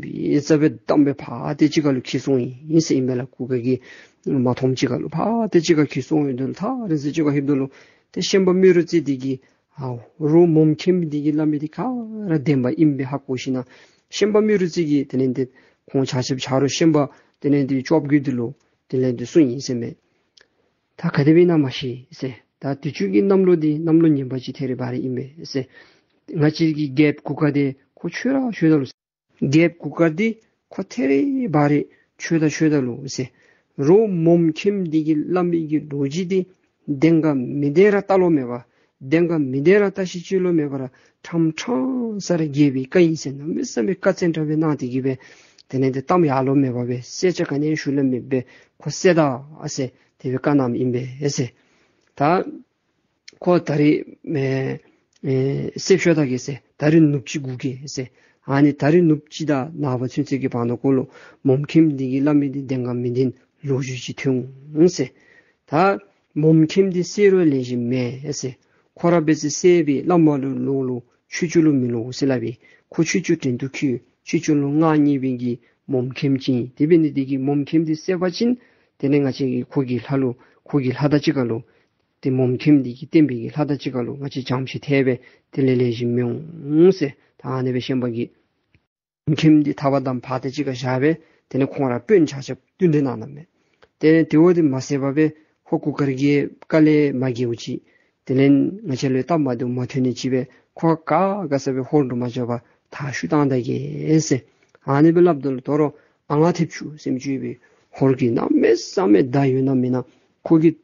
이자베 담배 파데지가로 기송이 인세임벨라 고객이 마톰지가로 파데지가 기송이들 다 그래서 제가 힘들로 시험범 미루지디기 아우 로몸 캠디기 라메디카라 덴바 임베하고시나 시험범 미루지기 되는데 공자집 자로 시험범 되는데 좁기들로 되는데 순이 인생에 다 가데비나 맛이 이제 다 뒤죽인 남로님 바지 테레바리 임에 이제 나치기 갭 국가대 고추라 쉐달로 gap kukardi koteri bari çöda çöda lo se ro mumkim digi lambi gi doji di denga midera talo meva denga midera tashi chilo meva tam chon sare gibi kayisen mesame kacentra ve nati gibi tene de tam yalo meva be secha kanen shule mebe koseda ase teveka nam imbe ese ta koteri me 세셔다 계세 다른 눕지국이 해세 아니 다른 눕지다 나와 진짜게 반어고로 몸킴디 일람이디 댕감민인 로주지 퉁세 다 몸킴디 세로 레짐메 해세 코라베스 세비 람마루 로로 추줄루 밀로 오슬라비 고추주 덴두키 추줄루 나니빙기 몸킴지 디베니디기 몸킴디 세바진 데네가지 고기 할로 고기 하다지가로 데 몸팀디기 땜비기 하다지가로 같이 잠시 대배 들레레지명세 다네베 신박이 몸팀디 타바담 바데지가 샤베 데네 콩아라 뻬 자접 뒨데나나메 데네 디오디 마세바베 호쿠거기에 깔레 마기우지 데넨 마첼레 담마도 모테니 집에 코아까 가서베 홀도 마셔바 다 슈단다게 에세 아니벨랍들 도로 앙아티추 심주비 홀기 남메 싸메 다유나미나 거기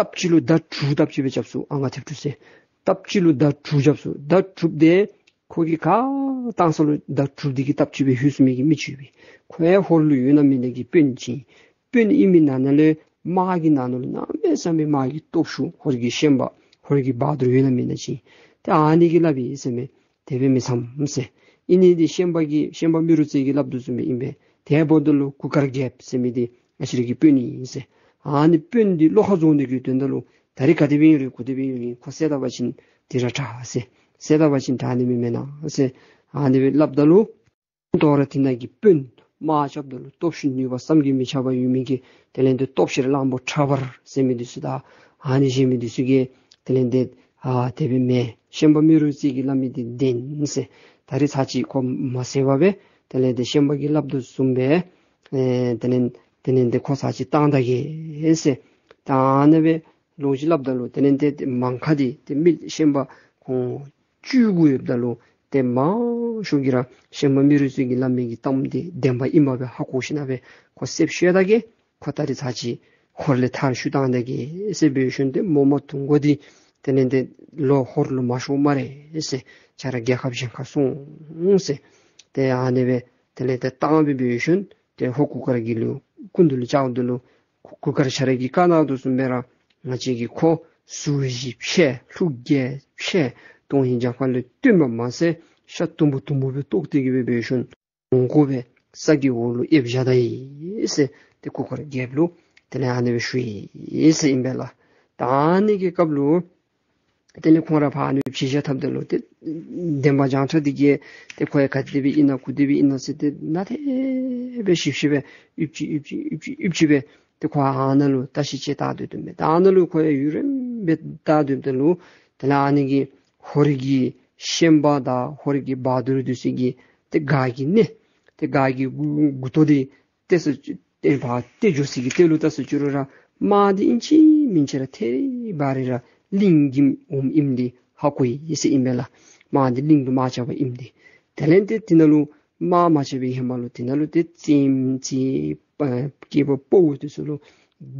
답지로 다 주답집에 잡수 안가팁 주세 답지로 다 주잡수 다 줍대 거기가 땅설로 다 주디기 답집에 휴스미기 미치비 그에 홀로 유나미네기 뺀지 뺀 이미 나날에 마기 나눌나 매삼에 마기 또슈 거기 셴바 거기 바드로 유나미네지 다 아니기랍이 있음에 대비미 삼세 이니디 셴바기 셴바 미루지기 랍두스미 임베 대보들로 국가게 셴미디 아시르기 뺀이 인세 아니 뺀디 로하존데기 된다로 다리카디빙이 고디빙이 코세다바신 디라차세 세다바신 다니미메나 세 아니 랍달로 도라티나기 뺀 마챵달로 톱신니와 삼기미 차바 유미기 텔렌데 톱시를 람보 차버 세미디스다 아니 세미디스게 텔렌데 아 데비메 셴바미루지기 람미디 덴세 다리 사치 곰 마세바베 텔렌데 셴바기 랍도 숨베 에 텔렌 데넨데 코사지 땅다기 에세 다네베 로지랍달로 데넨데 망카디 데밀 셴바 고 주구엽달로 데마 슈기라 셴바 미르스기 람미기 땅데 데마 임바베 하고시나베 코셉시에다게 코타리 사지 홀레탄 슈당데기 에세베슌데 모모퉁고디 데넨데 로 홀루 마슈마레 에세 차라게 합신카송 응세 데 아네베 데레데 땅비비슌 데 호쿠카라길루 군들로 자운들로 국가를 차리기 까나도 숨매라 나지기 코 수지 피해 룩게 피해 동인장관을 뛰면 만세 샷동부터 무비 똑대기 베베션 공고베 사기올로 입자다이 이세 대국가를 개블로 대나하는 쉬 이세 임벨라 다니게 갑루 텔레콘라 바니 피셔탑들로 데마장트디게 데코에 같이비 이나 구디비 이나세데 나테 베시시베 입지베 데코아 하나로 다시 제다도됩니다. 하나로 거에 유름 메다도들로 달아니기 호리기 셴바다 호리기 바드르드시기 데가기네 데가기 구토디 데스 데바 데주시기 데루다스 주르라 마디 인치 민체라 테리 바리라 링김 임디 하고이 이세 임벨라 마디 링도 마차바 임디 탤런트 디나루 마마체비 헤말로 디나루 데찜지 기버 보우드스로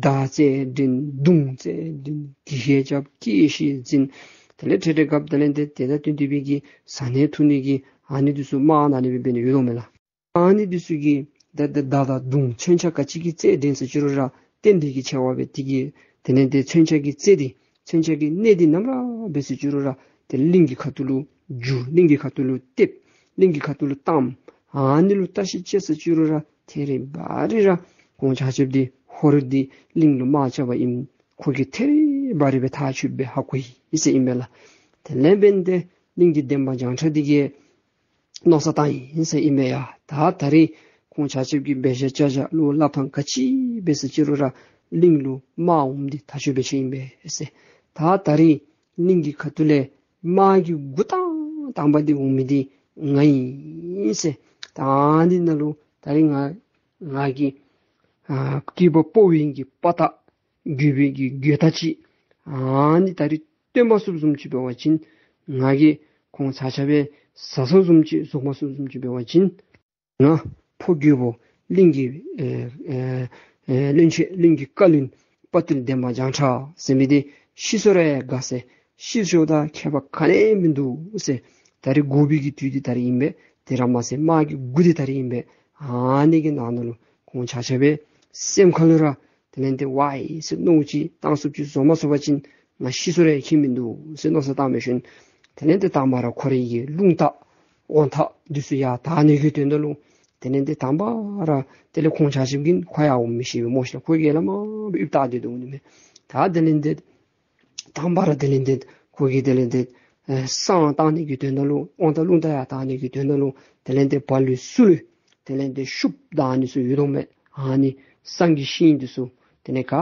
다제 딘 둥제 딘 기해잡 기시 진 탤런트레 갑 탤런트 데다 튼디비기 산에 투니기 아니두스 마나니 베니 유로멜라 아니두스기 다다다 둥 천차까지기 제덴스 주로라 덴디기 차와베 디기 탤런트 천차기 제디 천체기 내디 남라 베스 주로라 링기 카툴루 주 링기 카툴루 팁 링기 카툴루 땀 아닐루 다시 쳇스 주로라 테리 바리라 공자집디 호르디 링루 마차바 임 고기 테리 바리베 타슈베 하고이 이세 임벨라 텔레벤데 링기 뎀바장차디게 노사타이 이세 임메야 다타리 공자집기 베셔차자 루라판 같이 베스 주로라 링루 마움디 타슈베시 임베 이세 다 다리 닝기 카툴레 마기 구타 담바디 우미디 나이세 다니나루 다리가 나기 아 기보 포윙기 빠타 규비기 게타치 아니 다리 떼마스 좀 집어와진 나기 공사샵에 사서 좀지 속마스 좀 집어와진 na phogibo lingi lingi kalin patil dema jangcha semidi 시설에 가세 시조다 개박하네 민두 우세 다리 고비기 뒤디 다리 임베 데라마세 마기 구디 다리 임베 아니게 나누는 공 자세베 셈칼라 되는데 와이 스노지 땅숲지 소마소바진 나 시설에 김민두 스노서 담에신 되는데 담바라 코리기 룽다 원타 뉴스야 다니게 된다로 되는데 담바라 텔레콤 자심긴 과야옴 미시 모시라 고기라 뭐 입다디도 오는데 다 되는데 담바라 들린듯 고기 들린듯 상 땅이기 되는로 온달룬다야 땅이기 되는로 들린데 발리 술 들린데 숲 다니스 유동매 아니 상기 신디수 되네가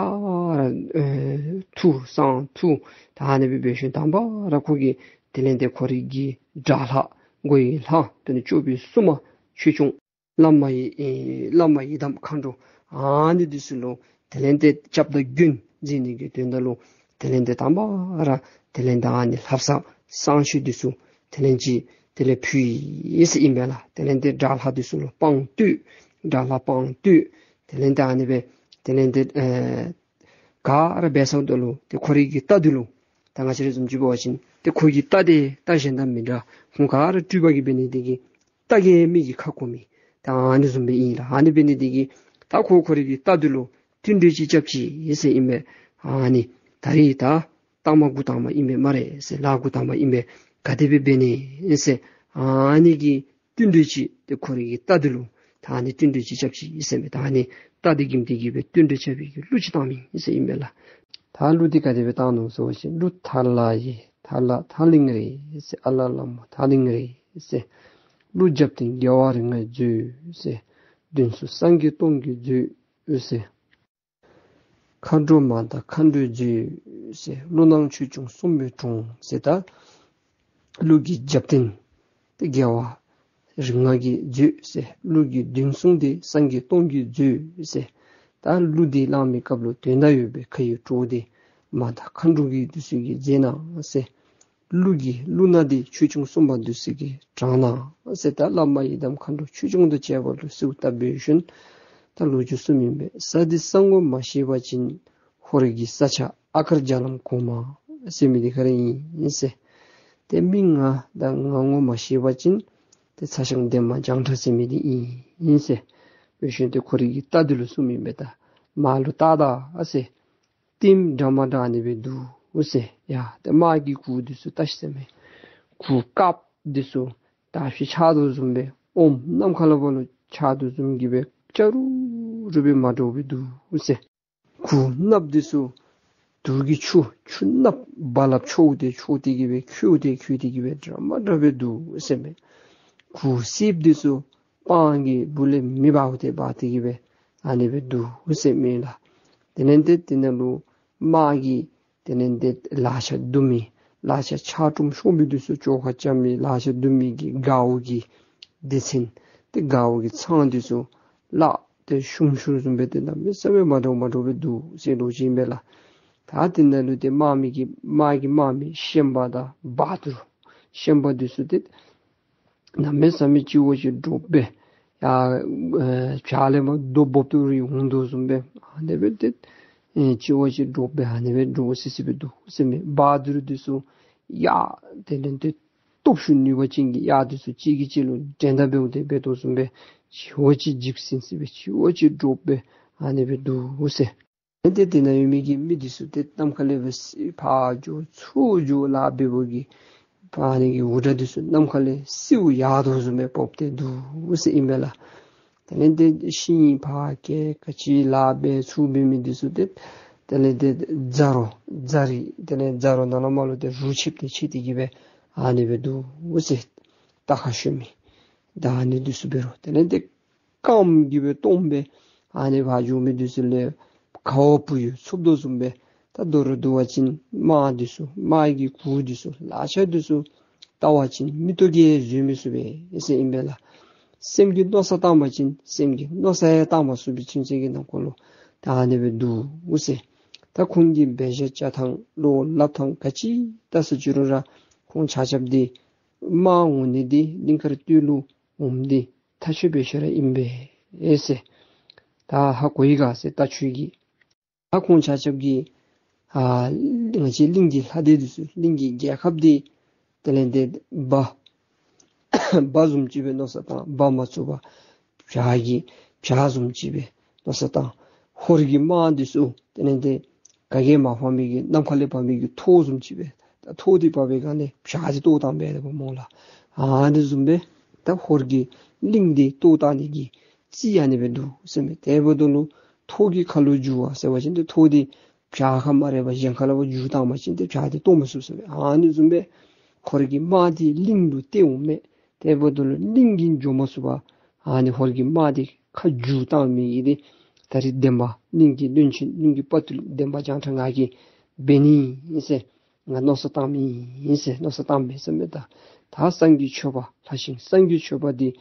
투상투 다니비 베신 담바라 고기 들린데 고리기 자라 고이라 되는 주비 숨어 최종 람마이 담 칸조 아니 디슬로 들린데 잡다 균 진이기 되는로 텔렌데 담바라 텔렌다니 합사 상슈디수 텔렌지 텔레퓨이스 임벨라 텔렌데 달하디수로 빵뚜 달라빵뚜 텔렌다니베 텔렌데 가르베선돌로 데코리기 따들로 당아시를 좀 집어와신 데코기 따데 따신답니다. 공가르 튜바기 베네디기 따게 미기 카코미 당아니 좀 이라 아니 베네디기 따코코리기 따들로 틴디지 잡지 예세 임에 아니 다리다 땅마구다마 임에 말해서 라구다마 임에 가데베베니 이제 아니기 뜬듯이 데코리기 따들로 다니 뜬듯이 잡시 있습니다. 아니 따디김디기베 뜬듯이 루치다미 이제 임에라 달루디가데베 다노소시 루탈라이 달라 탈링리 이제 알라람 탈링리 이제 루잡팅 겨와르가 주 이제 든수 상기 동기 주 이제 칸조마다 칸조지 세 루낭추 중 숨묘중 세다 루기 잡든 되게와 증나기 주세 루기 딩숭데 상기 동기 주세 다 루디 라미 갑로 된다유베 거의 조디 마다 칸조기 두시기 제나 세 루기 루나디 추중 숨반두시기 장나 세다 라마이담 칸조 추중도 제벌로 쓰다베션 달루주 숨임베 사디 상고 마시바진 호르기 사차 아크르잘람 고마 세미디카레이 인세 데밍아 당강고 마시바진 데 사상데마 장타세미디 이 인세 베신데 코르기 따들루 숨임베다 말루타다 아세 팀 자마다니베두 우세 야 데마기 구디스 따시세메 구갑 디수 다시 차도 좀베 옴 남칼로벌로 차도 좀 기베 자루 루비 마도비두 우세 군납디수 두기추 춘납 발랍 초우데 초디기베 큐데 큐디기베 드라마더베두 우세메 구십디수 빵기 불레 미바우데 바티기베 아니베두 우세메라 데넨데 데나루 마기 데넨데 라샤 두미 라샤 차툼 쇼미디수 조가짬미 라샤 두미기 가우기 데신 데 가우기 창디수 라, 데, 슝슈 좀 베드나, 미사베 마도마도베 두, 세로지 메라. 다 딘나루 데, 마기, 셴바다, 바드루. 셴바디수 데, 나 메사미 지워지 도베. 야, 자레마, 도보토리, 운도 좀 베. 하네베 데, 지워지 도베, 하네베 도시시베 두. 세미, 바드루디수, 야, 데는데, 톱슈니와 징기, 야디수, 지기지로, 젠다베우데, 베도 좀 베. 치오지 직신스베 치오지 드롭베 아니베두 우세 엔데데나 유미기 미디스데 남칼레베스 파조 추조라 베보기 파니기 우다디스 남칼레 시우야도즈메 법데두 우세 임벨라 엔데 시파케 카치라베 수비미디스데 데네데 자로 자리 데네 자로 나노말로데 루칩데 치디기베 아니베두 우세 다하시미 다니 두스베로 데네 깜기베 톰베 아니 바주메 두슬레 가오푸유 숲도숨베 다도르도와친 마디수 마이기 구디수 라샤디수 다와친 미토게 즈미수베 이세 임벨라 셈기 노사타마친 셈기 노사야타마수비 친세기 나콜로 다니베 두 우세 다콩기 베제차탕 로 라탕 같이 다스지로라 콩 자잡디 마웅니디 링카르 뚜루 umdi 타슈베셔라 임베 에세 다 하고이가 세타추기 하군 자접기 아 능지 링지 하데스 링기 야캅디 텔렌데 바 바좀 집에 넣었다 바마초바 자기 자좀 집에 넣었다 호르기 만디수 텔렌데 가게마 화미기 남칼레 밤이기 토좀 집에 토디 밥에 간에 자지도 담배에 몰라 아니 좀베 다 호르기 링디 또다니기 지안에도 있으면 대부분로 토기 칼로 주와 세워진데 토디 쫙한 말에 봐 연칼로 주다 마신데 자디 또 무슨 아니 좀베 거기 마디 링도 때우메 대부분로 링긴 좀어서봐 아니 거기 마디 칼 주다미 이디 다리 뎀바 링기 눈치 링기 빠트 뎀바 장탕하기 베니 이제 나노스타미 이제 노스타미스메다 다 상기 쳐봐 다시 상기 쳐봐디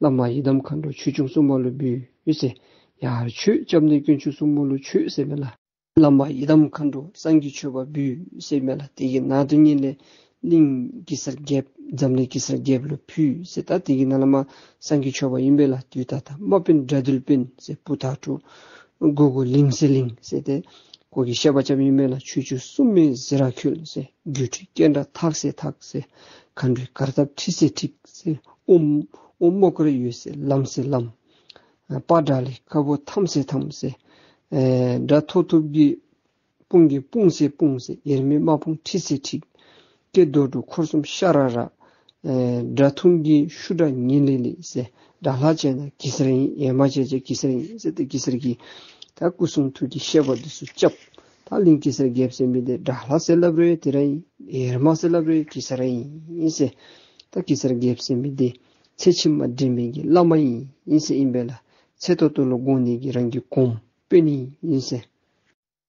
남아 이담 칸도 추중수 몰로 비 이제 야 추점의 근추수 몰로 추세면라 남아 이담 칸도 상기 쳐봐 비 세면라 되게 나든이네 링 기서 갭 점네 기서 갭로 피 세다 되게 남아 상기 쳐봐 임벨라 뒤다다 뭐빈 자들빈 세 부타투 고고 링셀링 세데 고기 샤바점 임벨라 추주 숨미 제라큘 세 규티 견다 탁세 간들 가르답 티세틱세 오목으로 유세 람세람 빠달리 가보 탐세 다토토비 뿡기 뿡세 예미 마뿡 티시티 게도도 코숨 샤라라 다퉁기 슈다 닐리세 달하제나 기스레 예마제제 기스레 기스르기 다쿠숨 투기 샤버드스 짭 달링기스레 갭셈비데 달하 셀러브레이트레이 예마 셀러브레이트 기스레이 이세 다 기스레 갭셈비데 체침마 드밍이 라마이 인세 임벨라 체토토로 고니기 랑기 곰 페니 인세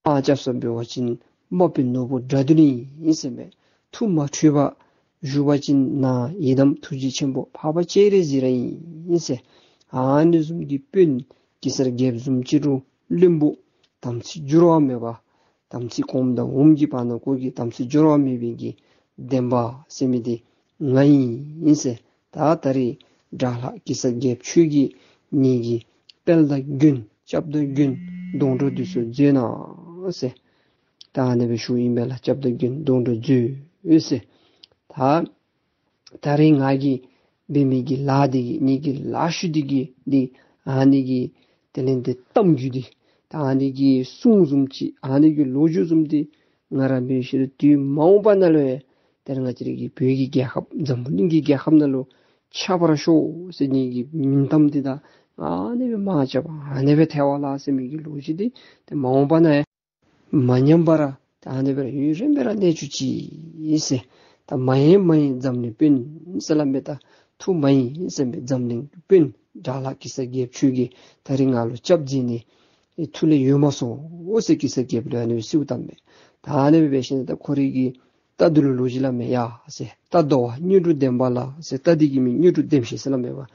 아 잡선 배워진 머빈 노보 드드니 인세메 투마 튜바 주바진 나 이담 투지 첨보 바바 제레지라이 인세 아니즘 깊은 기서 갭좀지루 림보 담치 주로함에바 담치 곰다 옴기바나 고기 담치 주로함이비기 뎀바 세미디 나이 인세 다다리 자라 기서게 추기 니기 벨다 균 잡도 균 동로드스 제나세 다네베 슈임벨 잡도 균 동로즈 으세 다 다링아기 비미기 라디 니기 라슈디기 니 아니기 텔렌데 땀주디 다니기 숭숨치 아니기 로주숨디 나라메시르 뒤 마오바날레 데르가지기 베기기 합 점분기기 합날로 차버쇼 세니기 민담디다 아네베 마자바 아네베 태와라스미기 로지디 데 마오바네 마냠바라 아네베 유젠베라 네주지 이세 다 마이마이 잠니빈 살람베다 투 마이 이세베 잠링 빈 달라기세 갭추기 다링알로 잡지니 이 툴레 유마소 오세기세 갭르아니 시우담베 다네베 베신다 코리기 따들로 로질라메 야세 따도 뉴루 뎀발라 세 따디기미 뉴루 뎀시 살라메와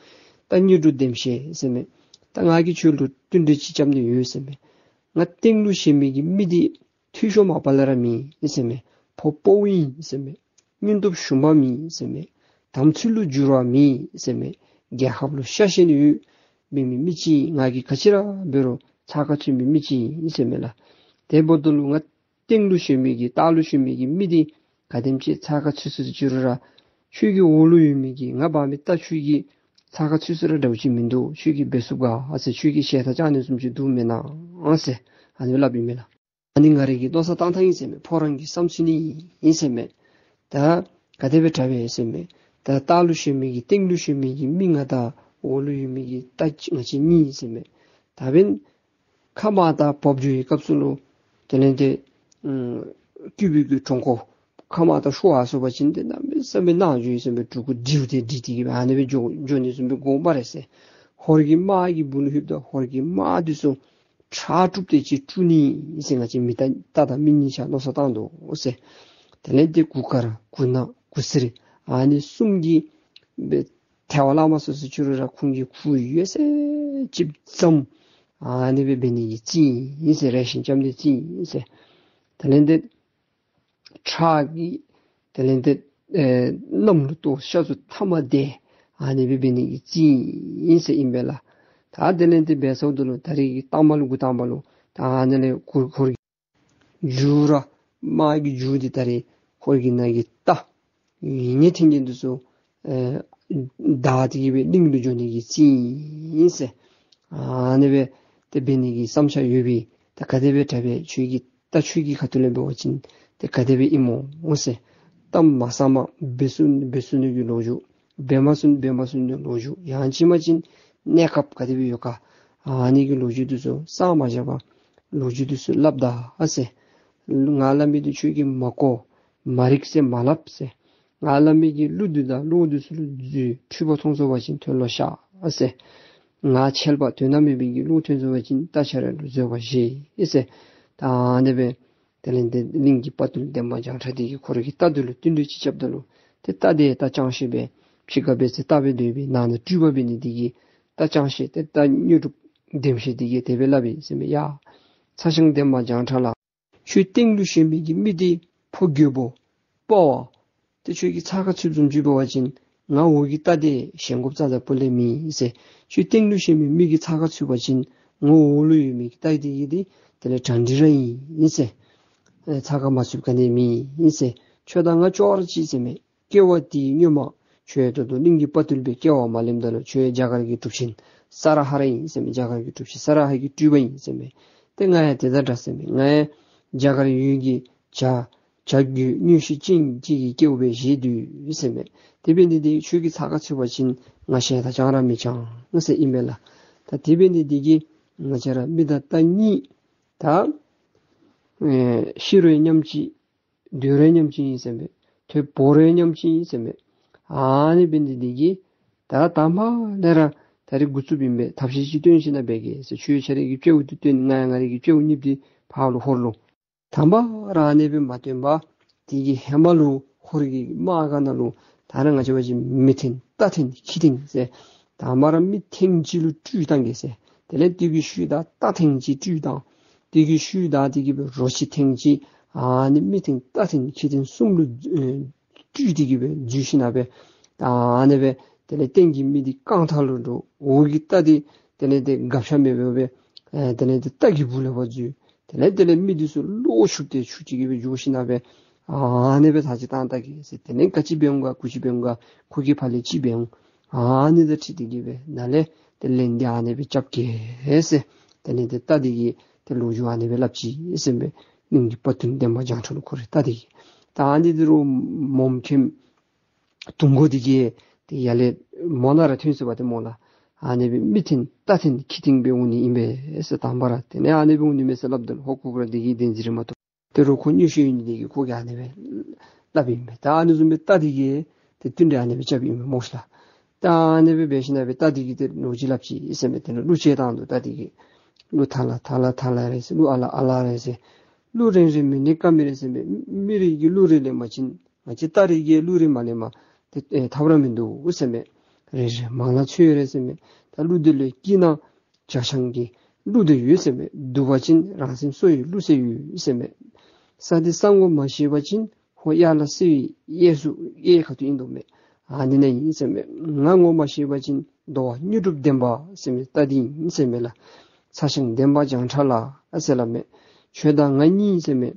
따 뉴루 뎀시 세메 땅아기 줄루 뚠데치 잡니 요세메 나땡루 시미기 미디 튀쇼마 발라라미 세메 포포위 세메 민둡 슈마미 세메 담출루 주라미 세메 게합루 샤시니 미미미치 나기 가시라 베로 차같이 미미치 세메라 대보들루가 땡루 시미기 따루 시미기 미디 가듬치 차가 추스 주르라 휴기 올루유미기 나밤이 따 휴기 차가 추스를 넣지 민도 휴기 배수가 아세 휴기 시에서 자는 숨지 두메나 어세 안올라비메나 아닌가리기 도서 땅탕이 세메 포랑기 삼순이 인세메 다 가데베 잡에 세메 다 따루시미기 땡루시미기 민가다 올루유미기 따치마치 니세메 다빈 카마다 법주의 갑술로 되는데 규비규 종고 카마다 쇼아서 버친데 남에 섬에 나주에서면 두고 디우데 디디기 안에 조니스면 고마레세 호르기 마기 분흡다 호르기 마디소 차줍데지 주니 이생아지 미다 따다 민니샤 노사당도 오세 텔레데 구카라 구나 구스리 아니 숨기 태월라마서스 주르라 군기 구유에세 집점 아니베 베니지 이세 레신점데지 이세 텔레데 차기 텔렌데 넘루도 샤즈 타마데 아니 비비니 있지 인세 임벨라 다 되는데 배서들로 다리 땅말로 구땅말로 다 안에 고르 주라 마기 주디 다리 고르기나 있다 이니 튕긴도서 다디비 링도 주니 있지 인세 아니베 데비니기 삼차 유비 다 가데베 타베 주기 다 주기 같은 배워진 데 가데베 이모 오세 땀 마사마 베순이 유노주 베마순 로주 양치마진 내갑 가디비요가 아니기 로주도서 싸마자바 로주도서 랍다 하세 알람이도 추기 먹고 마릭세 말랍세 알람이기 루드다 로두스 루드 추보 통소바신 털러샤 하세 나첼바 되나미비기 로튼소바진 따샤를 루저바시 이세 다네베 텔렌데 링기 빠들 데마장 차디기 고르기 따들 뛴듯이 잡들로 때따데 따장시베 피가베스 따베드비 나는 주바빈이 되기 따장시 때따 뉴르 뎀시 되게 데벨라비 세미야 사생된 마장차라 슈팅루시 미기 미디 포교보 빠 대추기 차가치 좀 주버진 나 오기 따데 생급자자 볼레미 이제 슈팅루시 미기 차가치 버진 오올루이 미기 따데 이디 텔레 잔지레이 이제 차가 마십간에 미 이제 최당아 조르지 세미 개워디 뉴마 최도도 링기 빠들비 개와 말림다로 최 자갈기 툭신 사라하레이 세미 자갈기 툭시 사라하기 튜베이 세미 땡아야 대다다 세미 나에 자갈이 유기 자 자기 뉴시진 지기 개우베 시디 세미 디벤디디 추기 사가치 버신 나시다 장람이 장 그래서 이메라 다 디벤디디기 나자라 미다따니 다 시로의 념지 뇌의 념지 있으면 되 보로의 념지 있으면 아니 빈디기 다 담아 내가 다리 구수빈배 답시지 된시나 배기에서 주의 차례기 쬐우듯 된 나양아리기 쬐우잎이 바로 홀로 담아라 안에빈 맞된바 디기 해말로 호르기 마가나로 다른 가지고지 미팅 따팅 키팅세 담아람 미팅지로 쭈당게세 델레 디기 쉬다 따팅지 쭈당 디기 쉬다 디기 로시팅지 아니 미팅 따팅 키팅 숨루 주디기베 주시나베 아네베 데네 땡기 미디 깡탈로 오기 따디 데네데 갑샤메베베 데네데 따기 불러버지 데네데 미디스 로슈데 주지기베 주시나베 아네베 다시 단다기 세테네 같이 병과 구시병과 고기 발리 지병 아네데 치디기베 날에 데렌디 아네베 잡게 해세 데네데 따디기 데로주 아네베 랍지 이셈베 능기 버튼 데마장초로 고르 따디 다니드로 몸킴 동고디게 디알레 모나라 튼스바데 모나 아니 미팅 따팅 키팅 배우니 임베에서 담바라테 내 아니 배우님에서 랍들 호쿠브라 디기 덴지르마토 데로 군유시인 디기 고게 아니베 답입니다 다니즈메 따디게 데튼데 아니 비잡이 모슬라 다니베 베시나베 따디기데 노지랍시 이세메테노 루체단도 따디기 루탈라레스 루알라레스 루렌지 미니카미레스 미리기 루레레마친 마치타리게 루레마레마 타브라민도 우세메 레지 망나츠에레스메 달루들레 기나 자샹기 루데 유세메 두바친 라심 소이 루세유 이세메 사디상고 마시바친 호야라시 예수 예카도 인도메 아니네 이세메 나고 마시바친 도 뉴룹덴바 세메 따디 이세메라 사신 덴바 장찰라 아셀라메 최다 아니 있으면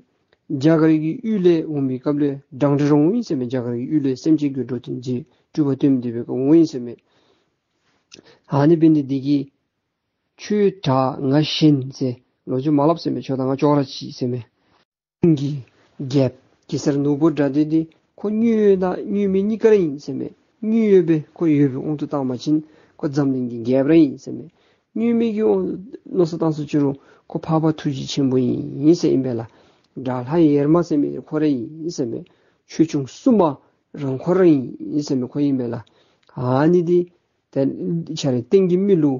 자가기 율레 오미 갑레 당저롱 있으면 자가기 율레 셈지교 도든지 주버듬 되고 오인스면 아니 빈디기 추타 나신제 로즈 말랍스면 최다가 조라치 있으면 인기 갭 기서 노보다디디 코뉴나 뉴미니카린 있으면 뉴베 코유베 온도 담아진 고잠링기 갭레인 있으면 뉴미기 노스단스 주로 고 파바 투지 친구인 인세 임벨라 달하이 예르마세미 코레이 인세메 추중 수마 런코레이 인세메 코임벨라 아니디 된 차례 땡기 밀루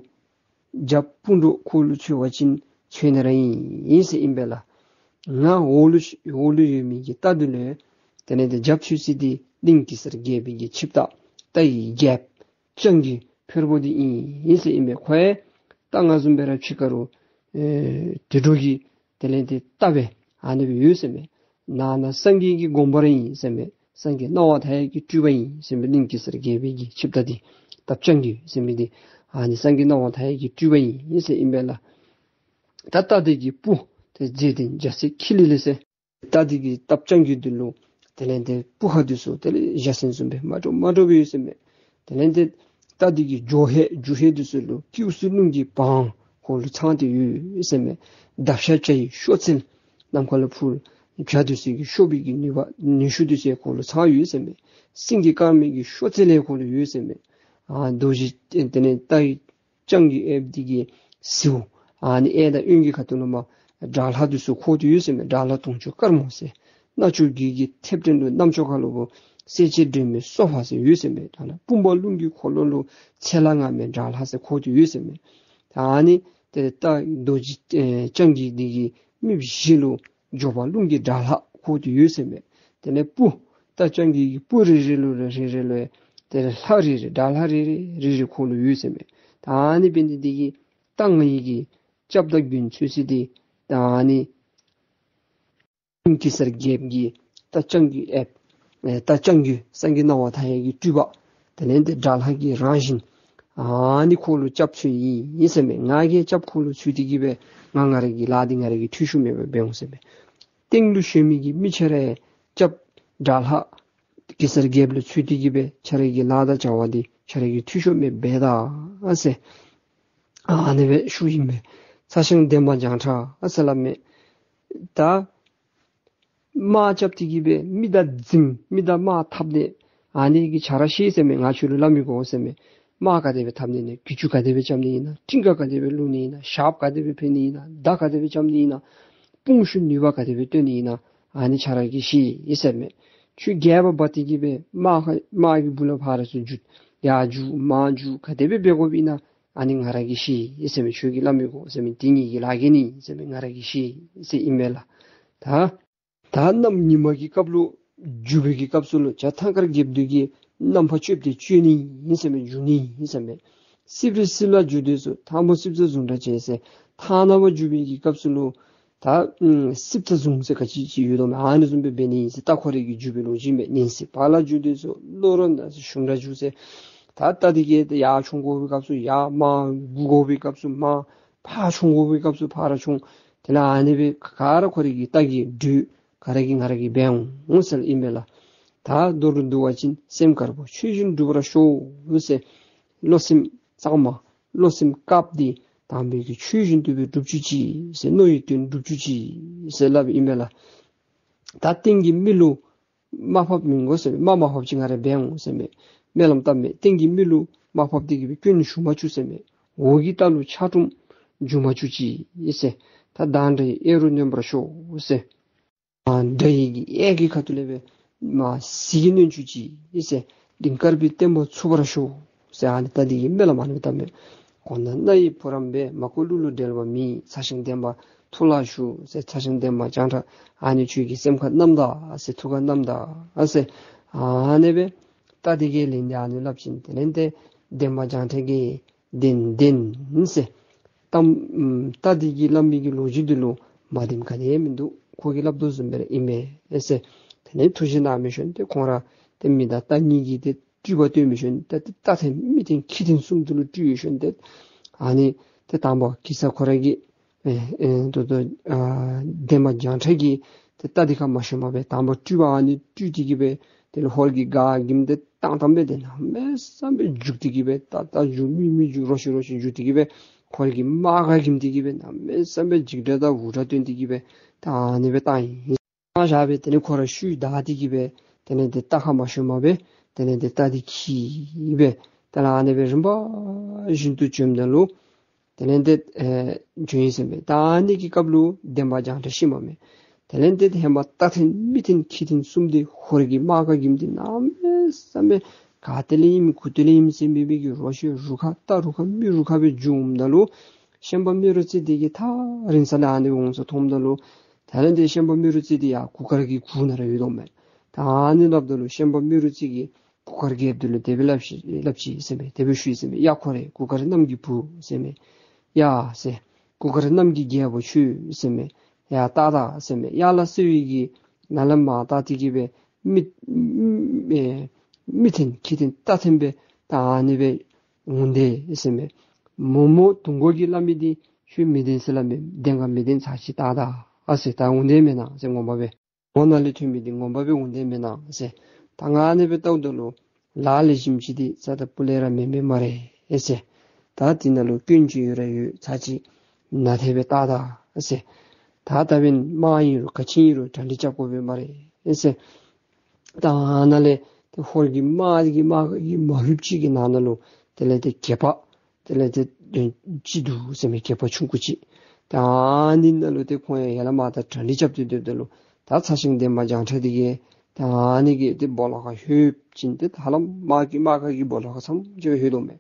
잡푼도 콜루치 와진 쳔레이 인세 임벨라 나 올루미기 따들레 데네데 잡슈시디 링키서 게비기 칩다 따이 갭 정기 페르보디 인세 임에 코에 땅아 좀베라 치카로 드루기 텔레디 따베 아니비 유세메 나나 생기기 곰버레이 세메 생기 나와다기 주베이 세메 링키스르 게비기 칩다디 답 전기 심미디 아니 상기노 타이기 주베이 이세 임벨라 따따디기 부 제딘 자세 킬리레세 따디기 답 전기들로 되는데 부하디소 될 자신 준비 마도비 있으면 되는데 따디기 조해디슬로 키우슬룽기 방 콜 창디 유 있으면 답샤체 쇼친 남콜 풀 자두시기 쇼비기 니와 니슈디세 콜 차유 있으면 싱기감이기 쇼체레 콜 유세면 아 도지 인터넷 따이 정기 앱디기 시우 아니 에다 융기 같은 놈아 잘하듯이 코드 유세면 잘하던 줄 까르모세 나주기기 탭된도 남쪽하고 세지드미 소화세 유세면 하나 뿜벌룽기 콜로 체랑하면 잘하세 코드 유세면 아니 데이터 도지 정기디기 미비실로 조발룽기 달하 코드 유세면 데네 뿌 따정기 뿌르질로 질질로 데 사리리 달하리리 리콜 유세면 다니 빈디기 땅이기 잡덕빈 추시디 다니 인기서 갭기 따정기 앱 따정기 생기 나와 다이기 쥐바 데네 달하기 라신 아니 콜로 잡취이 이세메 나게 잡콜로 주디기베 망아르기 라딩아르기 튀슈메베 병세메 땡루시미기 미체레 잡 달하 기서 갭르 주디기베 차레기 라다 자와디 차레기 튀슈메 베다 아세 아네베 슈이메 사신 데만장차 아살라메 다 마잡디기베 미다 짐 미다 마 탑네 아니기 자라시세메 나슈르 라미고 오세메 마가데베 탐니네 기주가데베 잠니나 팅가가데베 루니나 샵가데베 페니나 다가데베 잠니나 뿡슈니와가데베 되니나 아니 차라기시 이세메 추게바 바티기베 마마기 불러파르스 주 야주 마주 가데베 베고비나 아닌가라기시 이세메 추기람이고 이세메 딩이기 라게니 이세메 나라기시 이세 이메라 다 다남니마기 갑루 주베기 갑술로 자탕가르 깁드기 남파춥디 주니 인생의 주니 인생의 시브슬라 주디서 타모십서 존재에서 타나마 주비기 갑슬로 다 십자 중세 같이 지유도 많이 준비 베니 스타코리기 주비로지메 닌시 발라 주디서 노런다스 슝라 주세 다따디게 야 총고비 갑수 야마 무고비 갑수 마 파총고비 갑수 파라총 되나 아니베 가라코리기 따기 두 가라긴 가라기 배웅 온슬 이메라 다 도르두와진 셈카르보 취준 두브라쇼 요새 로심 사마 로심 갑디 담비기 취준 두비 두주지 세 노이든 두주지 셀랍 이메라 다팅기 밀루 마법민 것을 마마법징아레 배웅세메 멜람담메 팅기 밀루 마법디기 균 슈마추세메 오기달루 차둠 주마추지 이세 다 단데 에루념브라쇼 요새 안데기 애기 카툴레베 마 시는 주지 이제 링카르비 때뭐 추버쇼 세안다디 임벨만이 담에 건난나이 보람베 마콜룰루 델바미 사싱데마 툴라슈 세 사싱데마 장타 아니 주기 셈카 남다 아세 투가 남다 아세 아네베 따디게 린야니 랍신 되는데 데마 장테기 딘딘 인세 담 따디기 람비기 로지들로 마딘카네 민도 고기 랍도 좀베 이메 에세 네 투시나 미션데 공라 됩니다. 땅이기데 쥐버드 미션데 따뜻해 미팅 키딘 숨들로 쥐이션데 아니 대담바 기사 거래기 에도아 데마 장체기 따디가 마셔마베 담바 쥐바니 쥐지기베 될 홀기 가김데 땅담베데나 메삼베 죽디기베 따따 주미미 주로시로시 주디기베 콜기 마가김디기베 메삼베 지그다다 우라된디기베 다니베 땅이 아자베 데네 코라슈 다디기베 데네 데타하마슈마베 데네 데타디키베 달아네베 좀바 진투쯤달로 데네 데 주이세베 다니기 갑루 데마장데 시마메 데네 데 헤마타틴 미틴 키딘 숨디 호르기 마가김디 나메 삼베 가텔림 쿠텔림 심비비기 로시 루카타 루칸 미루카베 줌달로 셴범미르치 디기 타 린사나니 웅서 톰달로 다른 데 셴범 미루지디야 국가르기 구나라 유동매 다는 답들로 셴범 미루지기 국가르기 앱들로 데벨랍시 랍시 세메 데베슈 세메 야코레 국가르 남기부 세메 야세 국가르 남기기하고 슈 세메 야 따다 세메 야라스위기 날람마 따티기베 미 미튼 기든 따텐베 다니베 응대 있으면 뭐뭐 동거기 라미디 휴미딘 슬라미 댕가 미딘 사시 따다 아세 다 응대면아 정고마베 원날리 튜미딘 고마베 응대면아 아세 당안에 배다우들로 라리심시디 자다 불레라 메메마레 에세 다디나로 균주유래유 자지 나대베 따다 아세 다다빈 마이로 같이로 달리 잡고 말이 에세 다나레 홀기 마기 마기 마흡지기 나나로 텔레데 개파 텔레데 지두 세미 개파 충구지 다닌나로 대코에 야라마다 달리 잡지들로 다 사싱데 마장차디게 다니게 데 볼라가 흡진데 다람 마기 마가기 볼라가 삼저 회도메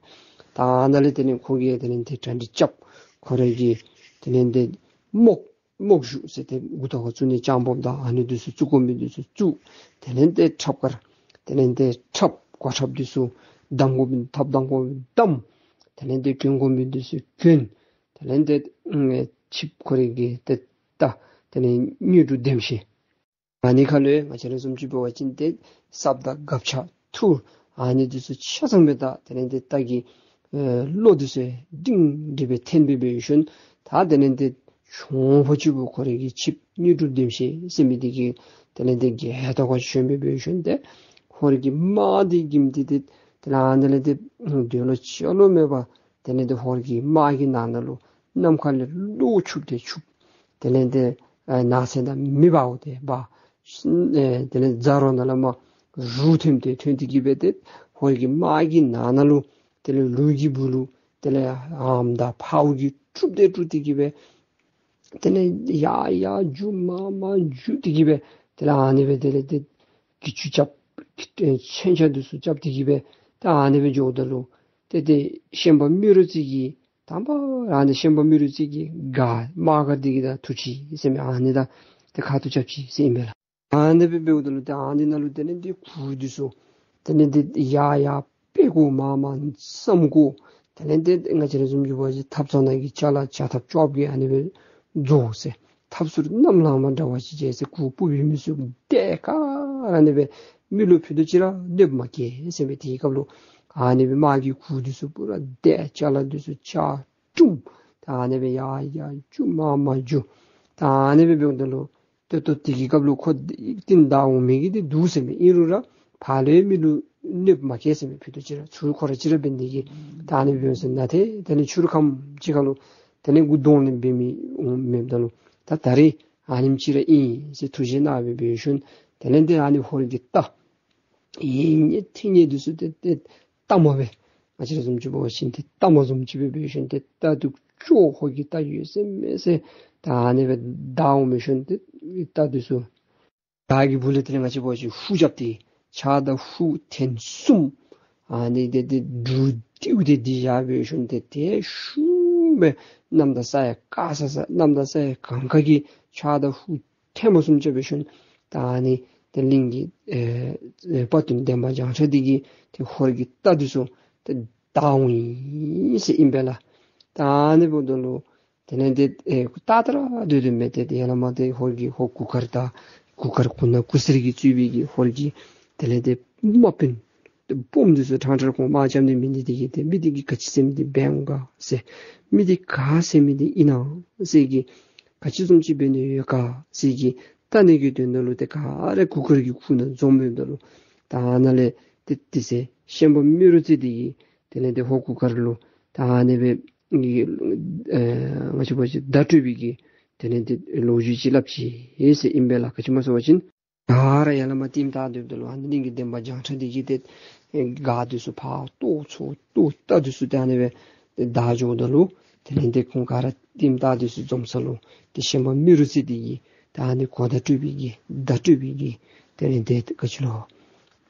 다나레 되는 고기에 되는 데 달리 잡 거래기 되는데 목주 세대 우다가 주니 장범다 안에도서 주고민도서 쭉 되는데 첩가라 되는데 첩과 첩도서 당고민 탑당고민 담 되는데 경고민도서 균 되는데 집거리기 됐다 되는 뉴도 댐시 아니 칼레 마찬가지로 좀 집어와 진데 삽다 갑차 투 안에도서 차상매다 되는데 딱이 로드세 딩 리베 텐비베이션 다 되는데 총보지부 거리기 집 뉴루딤시 세미디기 되는데 개다가 준비되신데 거리기 마디 김디디 드라늘데 되로치로 메바 되는데 거리기 마기 나나로 남칼로 로축대 축 되는데 나세다 미바오데 바 되는 자로나마 루팀데 튼디기베데 거리기 마기 나나로 되는 루기불루 되는 암다 파우기 축대 주디기베 때는 야야 주마마 주디기베 때라 안에베 데레데 기추잡 기때 천천도수 잡디기베 다 안에베 조들로 데데 셴바 미르지기 담바 안에 셴바 미르지기 가 마가디기다 투치 이셈이 아니다 데 가도 잡지 이셈이라 안에베 배우들로 다 안에나로 데는데 구디소 데는데 야야 빼고 마만 섬고 데는데 응아지를 좀 주어지 탑선하기 잘라 자탑 좁게 안에베 조세 탑수르 남라만 자와시제세 구부비미수 데카라네베 밀로피드지라 넵마케 세베티가블로 아네베 마기 구디수 뿌라 데 잘라디수 차툼 다네베 야야 주마마주 다네베 병들로 또또티기가블로 곧 익딘다오미기데 두세메 이루라 발레미루 넵마케세메 피드지라 줄코르지라 벤디기 다네베 변선나테 데니 추르캄 지가로 되는 구도는 비미 멤달로 다 다리 아님치레 이 이제 투지나베 비슌 되는데 아니 홀겠다 이 티니 두스데 따모베 마치로 좀 주고 신데 따모 좀 집에 비슌데 따둑 쪼 거기다 유세메세 다네베 다오메슌데 따두수 다기 불레트레 마치 보시 후잡디 차다 후 텐숨 아니데 두디우데 디야베슌데 shumbe namda saya kasasa namda saya kankagi chada hu temosum jebeshun tani de lingi patum demba jangchadigi te horgi taduso te dawi se imbela tani bodolo tenende kutatra dudumete de yanamade horgi hokku karta kukar kunna kusrigi chubigi horgi telede mopin 봄주스 탄저고 마잠니 민디디기 미디기 같이 셈디 뱅가 세 미디 가셈디 이나 세기 같이 좀 집에니 여가 세기 따내게 된으로 데가 아래 구거기 구는 좀면으로 다나래 뜻뜻세 셴보 미르지디 되는데 호구가로 다네베 같이 보지 다투비기 되는데 로지질랍지 예세 임벨라 같이 마서진 다라 야나마팀 다들로 한닝이 덴바 장차디기 데 가드수 파 또초 또 따드수 다네베 다조들로 되는데 공가라 팀 다드수 좀설로 디심바 미르시디 다니 고다투비기 다투비기 되는데 그치로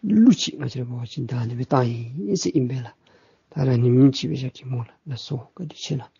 루치 맞으러 보신 다네베 다이 이스 임벨라 다라니 민치베 자키몰 나소 그치나